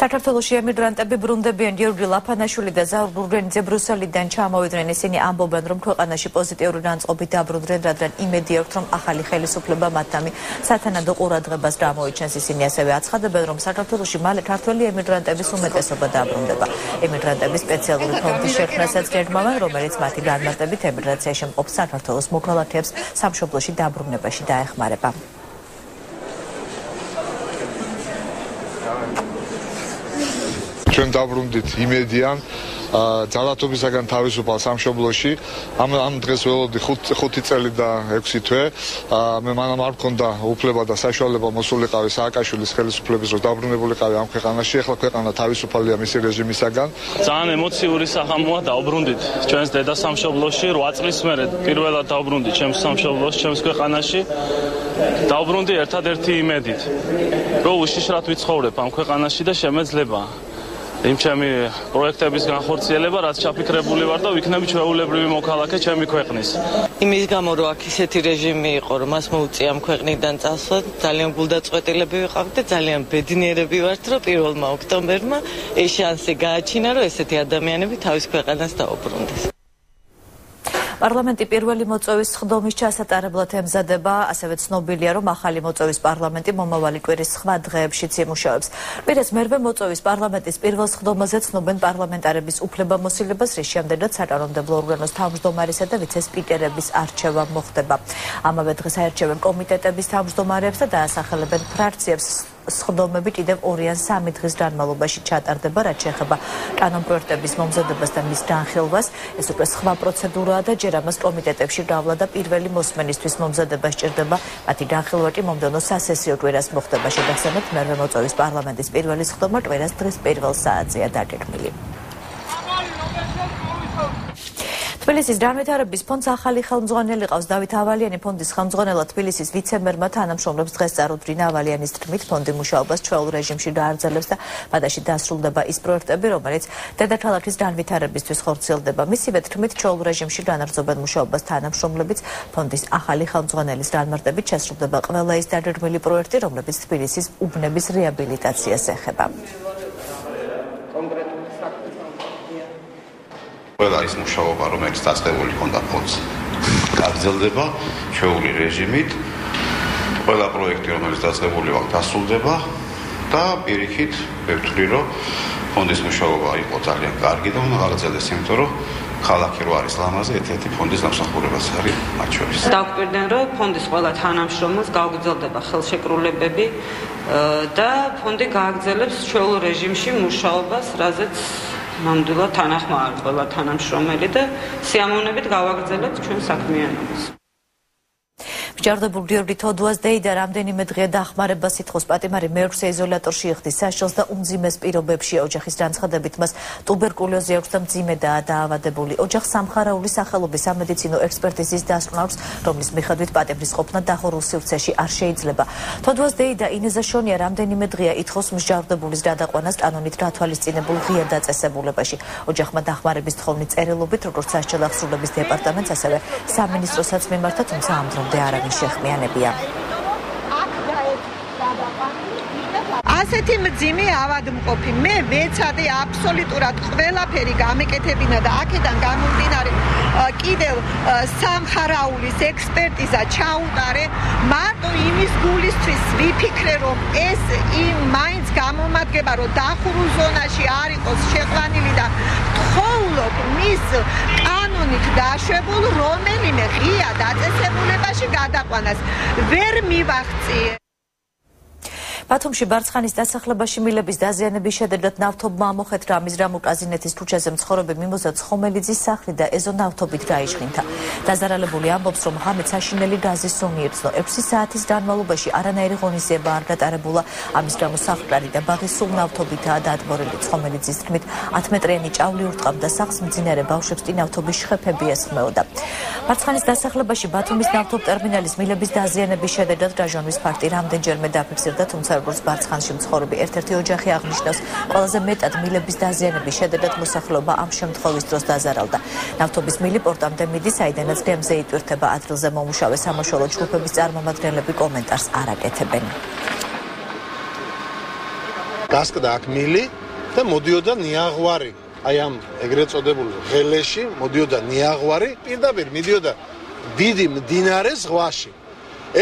საქართველოში ემიგრანტები ბრუნდებიან გიორგი ლაფანაშვილი და ზაურბურგენიძე ბრუსელიდან ჩამოვიდნენ. ისინი ამბობენ, რომ ქვეყანაში პოზიტიური განწყობით დაბრუნდნენ, რადგან იმედი აქვს, რომ ახალი ხელისუფლება მათთამი სათანადო ყურადღებას გამოიჩენს. ისინი ასევე აცხადებენ, რომ საქართველოში მალე ქართველი ემიგრანტების უმეტესობა დაბრუნდება. ემიგრანტების სპეციალური ფონდის შექმნასაც გეგმავენ, რომელიც მათი განმარტებით ემიგრაციაში მყოფ საქართველოს მოქალაქეებს სამშობლოში დაბრუნებაში დაეხმარება. ჩვენ დაბრუნდით იმედიან ძალათობისაგან თავისუფალ სამშობლოში ამ დღეს ველოდი 5 წელი და 6 თვე მე მანამ არ მქონდა უფლება და საშუალება მოსულიყავი სააკაშვილის ხელისუფლების რო დაბრუნებულიყავი ამ ქვეყანაში ეხლა ქვეყანა თავისუფალია მისი რეჟიმისაგან ძალიან ემოციური საღამოა დაბრუნდით ჩვენს დედა სამშობლოში 8 წლის მერე პირველად დაბრუნდით ჩემს სამშობლოში ჩემს ქვეყანაში დაბრუნდი ერთადერთი იმედით რომ უშიშრად ვიცხოვრებ ამ ქვეყანაში და შემეძლება იმ ჩემი პროექტების განხორციელება, რაც ჩაფიქრებული ვარ და ვიქნები ჩვეულებრივი მოქალაქე ჩემი ქვეყნის. იმის გამო რომ აქ ისეთი რეჟიმი იყო, რომ მას მოუწია ამ ქვეყნიდან წასვლა, ძალიან გულდაწყვეტილები ვიყავით და ძალიან ბედნიერები ვართ, რომ 1 ოქტომბერმა ეს შანსი გააჩინა, რომ ესეთი ადამიანები თავის ქვეყანას დაუბრუნდეს. Parliamenti პირველი მოწვევის ხდომის ჩასატარებლად ემზადება, ასევე ცნობილია, რომ ახალი მოწვევის პარლამენტი მომავალი კვირის სხვა დღეებშიც იმუშავებს. Პირეს მერვე მოწვევის პარლამენტის პირველ ხდომაზე ცნობენ პარლამენტარების უფლებამოსილებას, რის შემდეგაც საკანონმდებლო ორგანოს თავმჯდომარისა და ვიცე-სპიკერების არჩევა მოხდება. ამავე დღეს აირჩევენ კომიტეტების თავმჯდომარებს და დაასახელებენ ფრაქციებს. Სხდომები კიდევ 2-3 დღის განმავლობაში ჩატარდება, რაც შეეხება კანონპროექტების მომზადებას და მის განხილვას. ეს უკვე სხვა პროცედურაა და ჯერ ამას კომიტეტებში გავლა და პირველი მოსმენისთვის მომზადება სჭირდება. Მათი განხილვა კი მომდენო სასესიო კვირას მოხდება. Შეგახსენებთ, მერვე მოწვევის პარლამენტის პირველი სხდომა კვირას დღეს პირველ საათზეა დაგეგმილი. Tbilisis განვითარების ფონდს ახალი ხელმძღვანელი ყავს დავით ავალიანი ფონდის ხელმძღვანელად თბილისის ვიცე-მერმა თანამშრომლებს დღეს წარუდგინა ავალიანის თქმით ფონდი მუშაობას ჩვეულ რეჟიმში დაარძელებს და ბადაში დასრულდება ის პროექტები რომელიც დედაქალაქის განვითარებისთვის ხორციელდება მისივე თქმით ჩვეულ რეჟიმში განაგრძობენ მუშაობას თანამშრომლებიც ფონდის ახალი ხელმძღვანელის განმარტებით შესრულდება ყველა ის დაგეგმილი პროექტი რომლებიც თბილისის უბნების რეაბილიტაციას ეხება ყველა ის მუშაობა რომელიც დაწყებული ჰქონდა ფონდს გაგრძელდება ჩვეული რეჟიმით ყველა პროექტი რომელიც დაწყებული აქვს დასრულდება და პირიქით ვთვლი რომ ფონდის მუშაობა იყო ძალიან კარგი და უნდა გაგრძელდეს იმიტომ რომ ქალაქი რო არის ლამაზი ერთ-ერთი ფონდის დამსახურებას არის მათ შორის დაგვიკვირდნენ რომ ფონდის ყველა თანამშრომელს გაგრძელდება ხელშეკრულებები და ფონდი გააგრძელებს ჩვეულ რეჟიმში მუშაობას რაზეც Mandula Tanahmar, Bola Tanam Shomelida, Siamonabit Gavagzelet, Chun Sakmianos. Jardaburdi was day that Amdeni Medre Dahmar Basit was Patimari Merce Zolatorshik, the Sashos, the Unzimes Pirobebshi, Ojahistan's Hadabitmas, Tuberculos, Yorkstam Zimeda, Dava de Bulli, Ojah Samhara, Ulisahalo, Bisamedicino, expertise, Dasmarks, Tomis Mihadit, Pateviskopna, Dahoro, Silseshi, Arshadsleba. Todd was day that in the Shonia Ramdeni Medria, it was Mjardabulis Dada honest, Anonit Ratualist in a Bulgaria, that's a Sabulabashi, Ojahma Dahmar Bistomits, Erelobit, or Sashalak Sulabis department, as a Sam Minister Satsmi Martatum Sam from the Arab. შეხმიანებია. ასეთი მძიმე ავადმყოფი მე ვეცადე აბსოლუტურად ყველაფერი გამეკეთებინა და აქედან გამომდინარე კიდევ სამხარაულის ექსპერტიზა ჩაუტარე მარტო იმის გულისთვის ვიფიქრე რომ ეს იმ მაინც გამომადგება რომ დახურულ ზონაში არ იყოს შეყვანილი და თხოვლობ მის კანონით დაშვებულ რომელიმე ღია დაწესებულებაში გადაყვანას ვერ მივახციე ბათუმში ბარცხანის დასახლებაში მილების დაზიანების შედეგად ნავთობმა ამოხეთრა მიზრამუ კაზინეთის ქუჩაზე მცხოვრები მიმოზა ცხომელიძის სახლი და ეზო ნავთობით გაიშხინთა. დაზარალებული ამბობს, რომ ღამით საშინელი გაზი სუნიებსო 6 საათის განმავლობაში არანაირი ღონისძიება არ გატარებულა. ამის გამო სახლი და ბაღი სულ ნავთობითაა დატბორილი. ცხომელიძის თქმით, 10 მეტრიანი ჭავლი ურტყავდა სახლს მძინარე ბავშვებს კი ნავთობის შხეფები ესხმეოდა. ბარცხანის დასახლებაში ბათუმის ნავთობტერმინალის მილების დაზიანების შედეგად გაჟონვის ფაქტი რამდენჯერმე დაფიქსირდა, თუმცა როგორც ბარცხანში მცხოვრები ერთ-ერთი ოჯახი აღნიშნავს, ყველაზე მეტად მილების დაზიანების შედეგად მოსახლეობა ამ შემთხვევის დროს დაზარალდა. ნავთობის მილი პორტამდე მიდის, საიდანაც გემზე იტვირთება. ადგილზე მომუშავე სამაშველო ჯგუფების წარმომადგენლები კომენტარს არ აკეთებენ. გასკდა აქ მილი და მოდიოდა ნიაღვარი. აი ამ ეგრეთ წოდებულ ღელეში მოდიოდა ნიაღვარი, პირდაპირ მიდიოდა დიდი მდინარეს ზღვაში.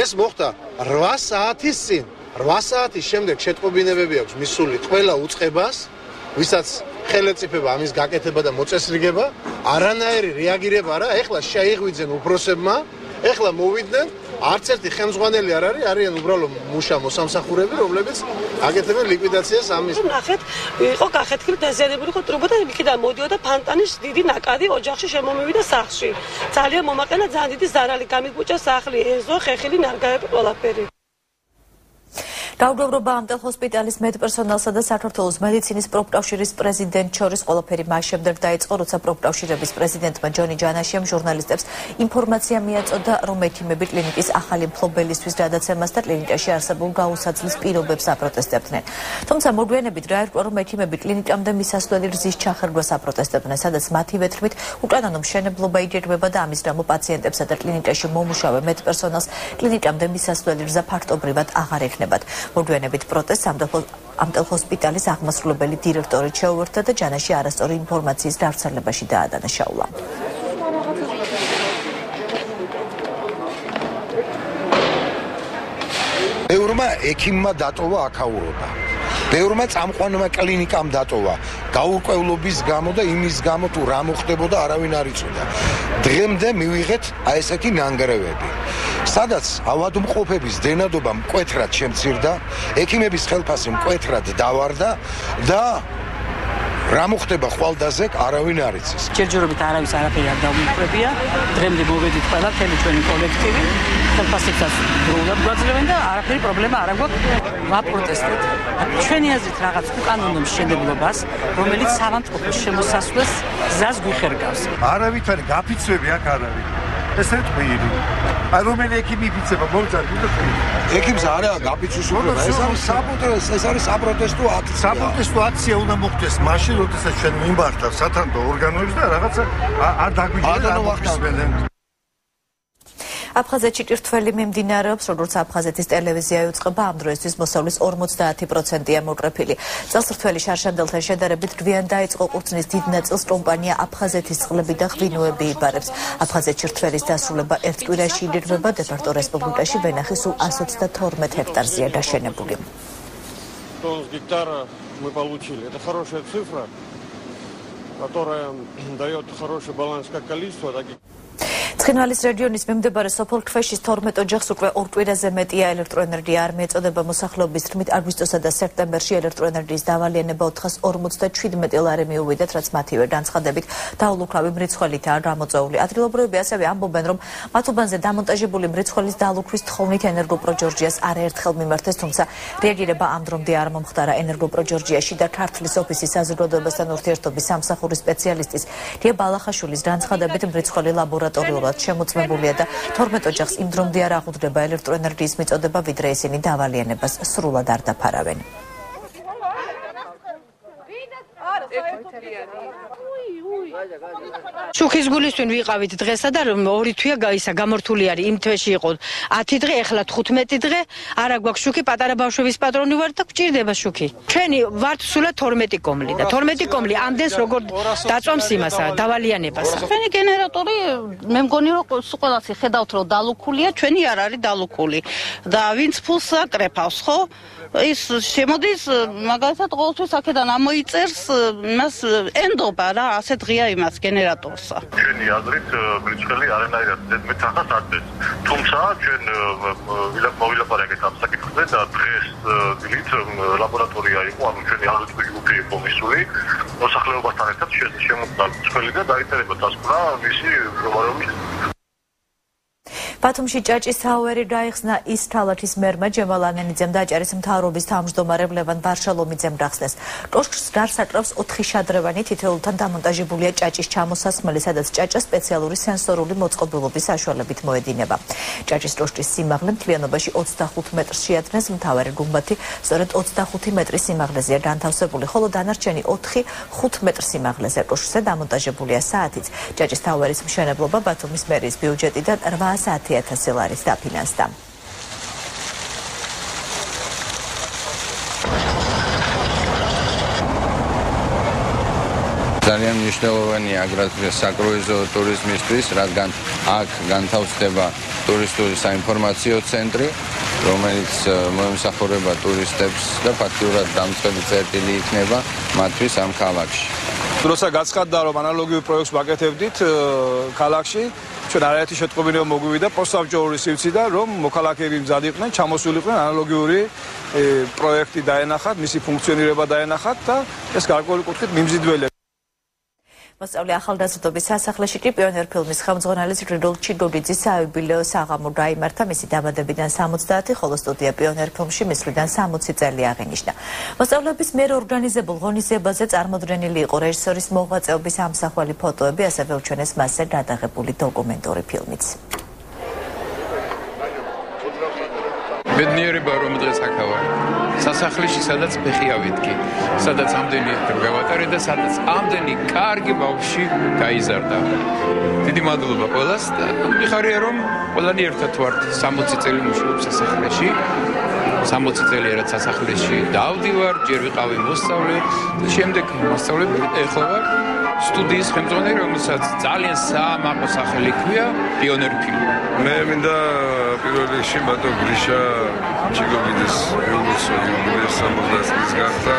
ეს მოხდა 8 საათის წინ. 8 საათის შემდეგ შეტყობინებები აქვს მისული ყველა უწყებას, ვისაც ხელეწიფება ამის გაკეთება და მოწესრიგება, არანაირი რეაგირება არა, ეხლა შეიღვიძენ უფროსებმა, ეხლა მოვიდნენ, არც ერთი ხელმძღვანელი არ არის, არიან უბრალოდ მუშამო სამსახურები, რომლებიც აკეთებენ ლიკვიდაციას ამის. ნახეთ, იყო კახეთქილ დაზიანებული ხო ტრუბა და იქიდან მოდიოდა ფანტანის დიდი ნაკადი ოჯახში შემომივიდა სახლში. ძალიან მომაყენა ძალიან დიდი ზარალი გამიკუჭა სახლი, ეზო, ხეხილი, ნარგავები ყველაფერი. Გაუგობრობა ამ ტელჰოსპიტალის მედპერსონალსა და საქართველოს მედიცინის პროფკავშირის პრეზიდენტ შორის ყველაფერი მას შემდეგ დაიწყო, როცა პროფკავშირის პრეზიდენტმა ჯონი ჯანაშიამ ჟურნალისტებს ინფორმაცია მიაწოდა, რომ ექიმები კლინიკის ახალი მფლობელისთვის გადაცემას და კლინიკაში არსებულ გაუსაძლის პირობებს აპროტესტებდნენ. თუმცა მოგვიანებით დაირკვა, რომ ექიმები კლინიკამდე მისასვლელი რძის ჩახერგვას აპროტესტებდნენ, სადაც მათი ვეთქმით უკანონო მშენებლობა იგეგმება და ამის გამო პაციენტებსა და კლინიკაში მომუშავე მედპერსონალს კლინიკამდე მისასვლელი რძა ფაქტობრივად აღარ ექნებათ. მოგვიანებით პროტესტს ამ ტელჰოსპიტალის აღმასრულებელი დირექტორი შეუერთდა და ჯანაში არასწორი ინფორმაციის გავრცელებაში დაადანაშაულა. ექიმმა დატოვა აქაურობა. ბევრმა წამყვანმა კლინიკამ დატოვა. გაურკვევლობის გამო და იმის გამო თუ რა მოხდებოდა არავინ არ იცოდა. დღემდე მივიღეთ აი ესეთი ნანგრევები. სადაც ავადმყოფების დენადობა მკვეთრად შემცირდა, ექიმების ხელფასი მკვეთრად დავარდა და რა მოხდება ხვალდაზე არავინ არ იცის. ჯერჯერობით არავის არაფერი არ დაუმკვებია. დღემდე მოვედით ყველა თემი ჩვენი კოლექტივი, ხელფასებსაც დროულად გვაძლევენ და არაფერი პრობლემა არ გვაქვს. ვაპროტესტებთ. ჩვენი აზრით რაღაც უკანონო მშენებლობას, რომელიც სამამწუხაროდ შემოსასვლელს გზას გვიხერგავს. არავითარი გაფიცვები აქ არ არის. ესე თქვირი. I don't know if you can see the boats are good. Ekim Zara, Gapitu, Sabotestu Axia, Unamuktes, Marshall, Satan, Mimbarta, Satan, the organizers, I don't know what happened. Abkhazeti 12 მიმდინარეობს, როგორც აფხაზეთის ტელევიზია იუწყება, ამ დროისთვის მოსავლის 50%-ია მოკრეფილი. წელს 12 შარშანდელთან შედარებით გვიან დაიწყო ყურძნის დიდ ნაწილს კომპანია აფხაზეთის წყლები და ღვინოები იბარებს. აფხაზეთში რთველის დასრულება ერთ კვირაში იდრვება, დეპარტო რესპუბლიკაში ვენახი სულ 132 ჰექტარზეა გაშენებული. Тонн гектара мы получили. Это хорошая цифра, которая дает хороший баланс как количество, так и ცხინვალის რეგიონის მიმდებარე სოფელ ქვეშის 12 ოჯახს უკვე ორ კვირაზე მეტია ელექტროენერგია არ მიეწოდება მოსახლეობის თქმით აგვისტოსა და სექტემბერში ელექტროენერგიის დავალიანება 457 ლარი მიუვიდათ რაც მათივე განცხადებით დაულუქლავი მრიცხველითაა გამოწეული ადგილობრივები ასევე ამბობენ რომ მათ უბანზე დამონტაჟებული მრიცხველის დალუქვის თხოვნით ენერგოპრო ჯორჯიას არაერთხელ მიმართეს თუმცა რეაგირება ამ დრომდე არ მომხდარა ენერგოპრო ჯორჯიაში და ქართლის ოფისის საზოგადოებასთან ურთიერთობის სამსახურის სპეციალისტის დია ბალახაშვილის განცხადებით მრიცხველი ლაბორატორიულ შემოწმებულია და 12 ოჯახს იმ დრომდე არ აღუდგება ელექტროენერგიის მიწოდება, ვიდრე ისინი დავალიანებას სრულად არ დაფარავენ. Შუქის გულისკენ ვიყავით დღესა და ორი თვეა გაისა გამართული არის იმ თვეში იყო 10 დღე ეხლა 15 დღე არა გვაქვს შუქი პატარა ბავშვების პატრონი ვარ და გჭირდება შუქი ჩვენი ვართ სულა 12 კომლი და 12 კომლი ამდენს როგორ დაწვამს იმასა დავალიანებას ჩვენი გენერატორი მე მგონი რომ ყველასი ხედავთ რომ დალუქულია ჩვენი არ არის დალუქული და ვინც ფულს აკრეფავს ხო ის შემოდის მაგალითად ყოველთვის აქედან ამოიწერს მას ენდობა რა ასე დღეა იმას გენერატორსა ჩვენი აზრით მრიცხელი არანაირად ზედმეტახას არ დეს თუმცა ჩვენ მოვილაპარაკეთ ამ საკითხზე და დღეს დილით ლაბორატორია იყო ანუ ჩვენი აღდგული უფი იყო მისული მოსახლეობასთან ერთად შემოწდა მრიცხელი და დაიწერება დასკვრა მისი პროგრამის ბათუმში ჭაჭის საავერი გაიხსნა ის ქალაქის მერმა ჯემალ ანენიძემ და აჭარის მთავრობის თავმჯდომარემ ლევან ბარშალომიძემ გახსნეს. კოშკს გარს აკრავს 4 შადრევანი თითოეულთან დამონტაჟებულია ჭაჭის ჩამოსასმელი, სადაც ჭაჭა სპეციალური სენსორული მოწყობილობის საშუალებით მოედინება. ჭაჭის კოშკის სიმაღლე მთლიანობაში 25 მეტრს შეადგენს, მთავარი გუმბათი სწორედ 25 მეტრის სიმაღლეზეა განთავსებული, ხოლო დანარჩენი 4 5 მეტრ სიმაღლეზე კოშკზე დამონტაჟებულია საათიც. ჭაჭის საავერის მშენებლობა ბათუმის მერიის ბიუჯეტიდან 810 1000 ლარის დაფინანსდა. ძალიან მნიშვნელოვანია აგრეთვე საკრუიზო ტურიზმისთვის, რადგან აქ განთავსდება ტურისტული საინფორმაციო ცენტრი, რომელიც მოემსახურება ტურისტებს და ფაქტიურად დამწყები წერტილი იქნება მათთვის ამ ქალაქში. Როცა გაცხადდა რომ ანალოგიურ პროექტს ვაკეთებდით ქალაქში ჩვენ არაერთი შეტყობინება მოგვივიდა პოსტსაბჭოური სივრციდან რომ მოქალაქეები მზად იყვნენ ჩამოსულიყვნენ ანალოგიური პროექტი დაენახათ მისი ფუნქციონირება დაენახათ და ეს გარკვეული კუთხით მიმზიდველია მოსწავლე ახალგაზრდობის სასახლეში კი პიონერ ფილმის ხელმძღვანელის გრიგოლ ჩიგოგიძის საიუბილეო საღამო გაიმართა მისი დაბადებიდან 70, ხოლო სტუდია პიონერ ფილმში მისვლიდან 60 წელი აღინიშნა. მოსწავლეების მიერ ორგანიზებულ ღონისძიებაზე წარმოდგენილი იყო რეჟისორის მოღვაწეობის ამსახველი ფოტოები, ასევე უჩვენეს მასზე გადაღებული დოკუმენტური ფილმიც. ბედნიერება რომ დღეს ახავარ სასახლეში სადაც ფეხი ავიტკი, სადაც ამდენი გავატარე და სადაც ამდენი კარგი ბავში გაიზარდა. დიდი მადლობა ყველას და მიხარია რომ ყველანი ერთად ვართ 60 წელი მუშაობ სასახლეში. 60 წელი რაც სასახლეში დავდივარ, ჯერ ვიყავი მოსწავლე და შემდეგ მოსწავლე ეხლა ვარ სტუდიის ხელმძღვანელი, რომელსაც ძალიან საამაყო სახელი ჰქვია, პიონერი ფილმი. მე მინდა პირველში მათო გრიშა ჩიგობიდეს ეულოსო იუბილეს 70 წლის გახდა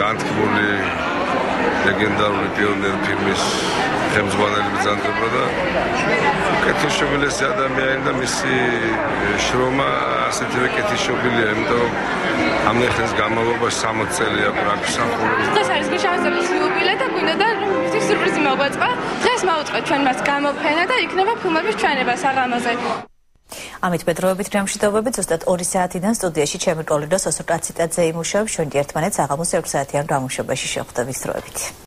განთქმული ლეგენდარული პიონერი ფილმის ხელმძღვანელი ბრძანდება და კეთილშობილეს ადამიანი და მისი შრომა ასეთივე კეთილშობილია, იმიტომ ამ ხნის განმავლობაში 60 წელია პრაქტიკა სამყაროს. დღეს არის გრიშავის იუბილე და გვინდა სიურპრიზი მოგვაწყა. დღეს მოვიწყეთ ჩვენ მას გამოფენა და იქნება ფილმების ჩვენება საღამოზე. ამით მედროვებით დამშვიდობებით ზუსტად 2 საათიდან სტუდიაში ჩემი კოლეგა სოსო კაციტაძე იმუშავებს, ჩვენ ერთმანეთს საღამოს 6 საათიან დამშვიდობაში შევხვდებით.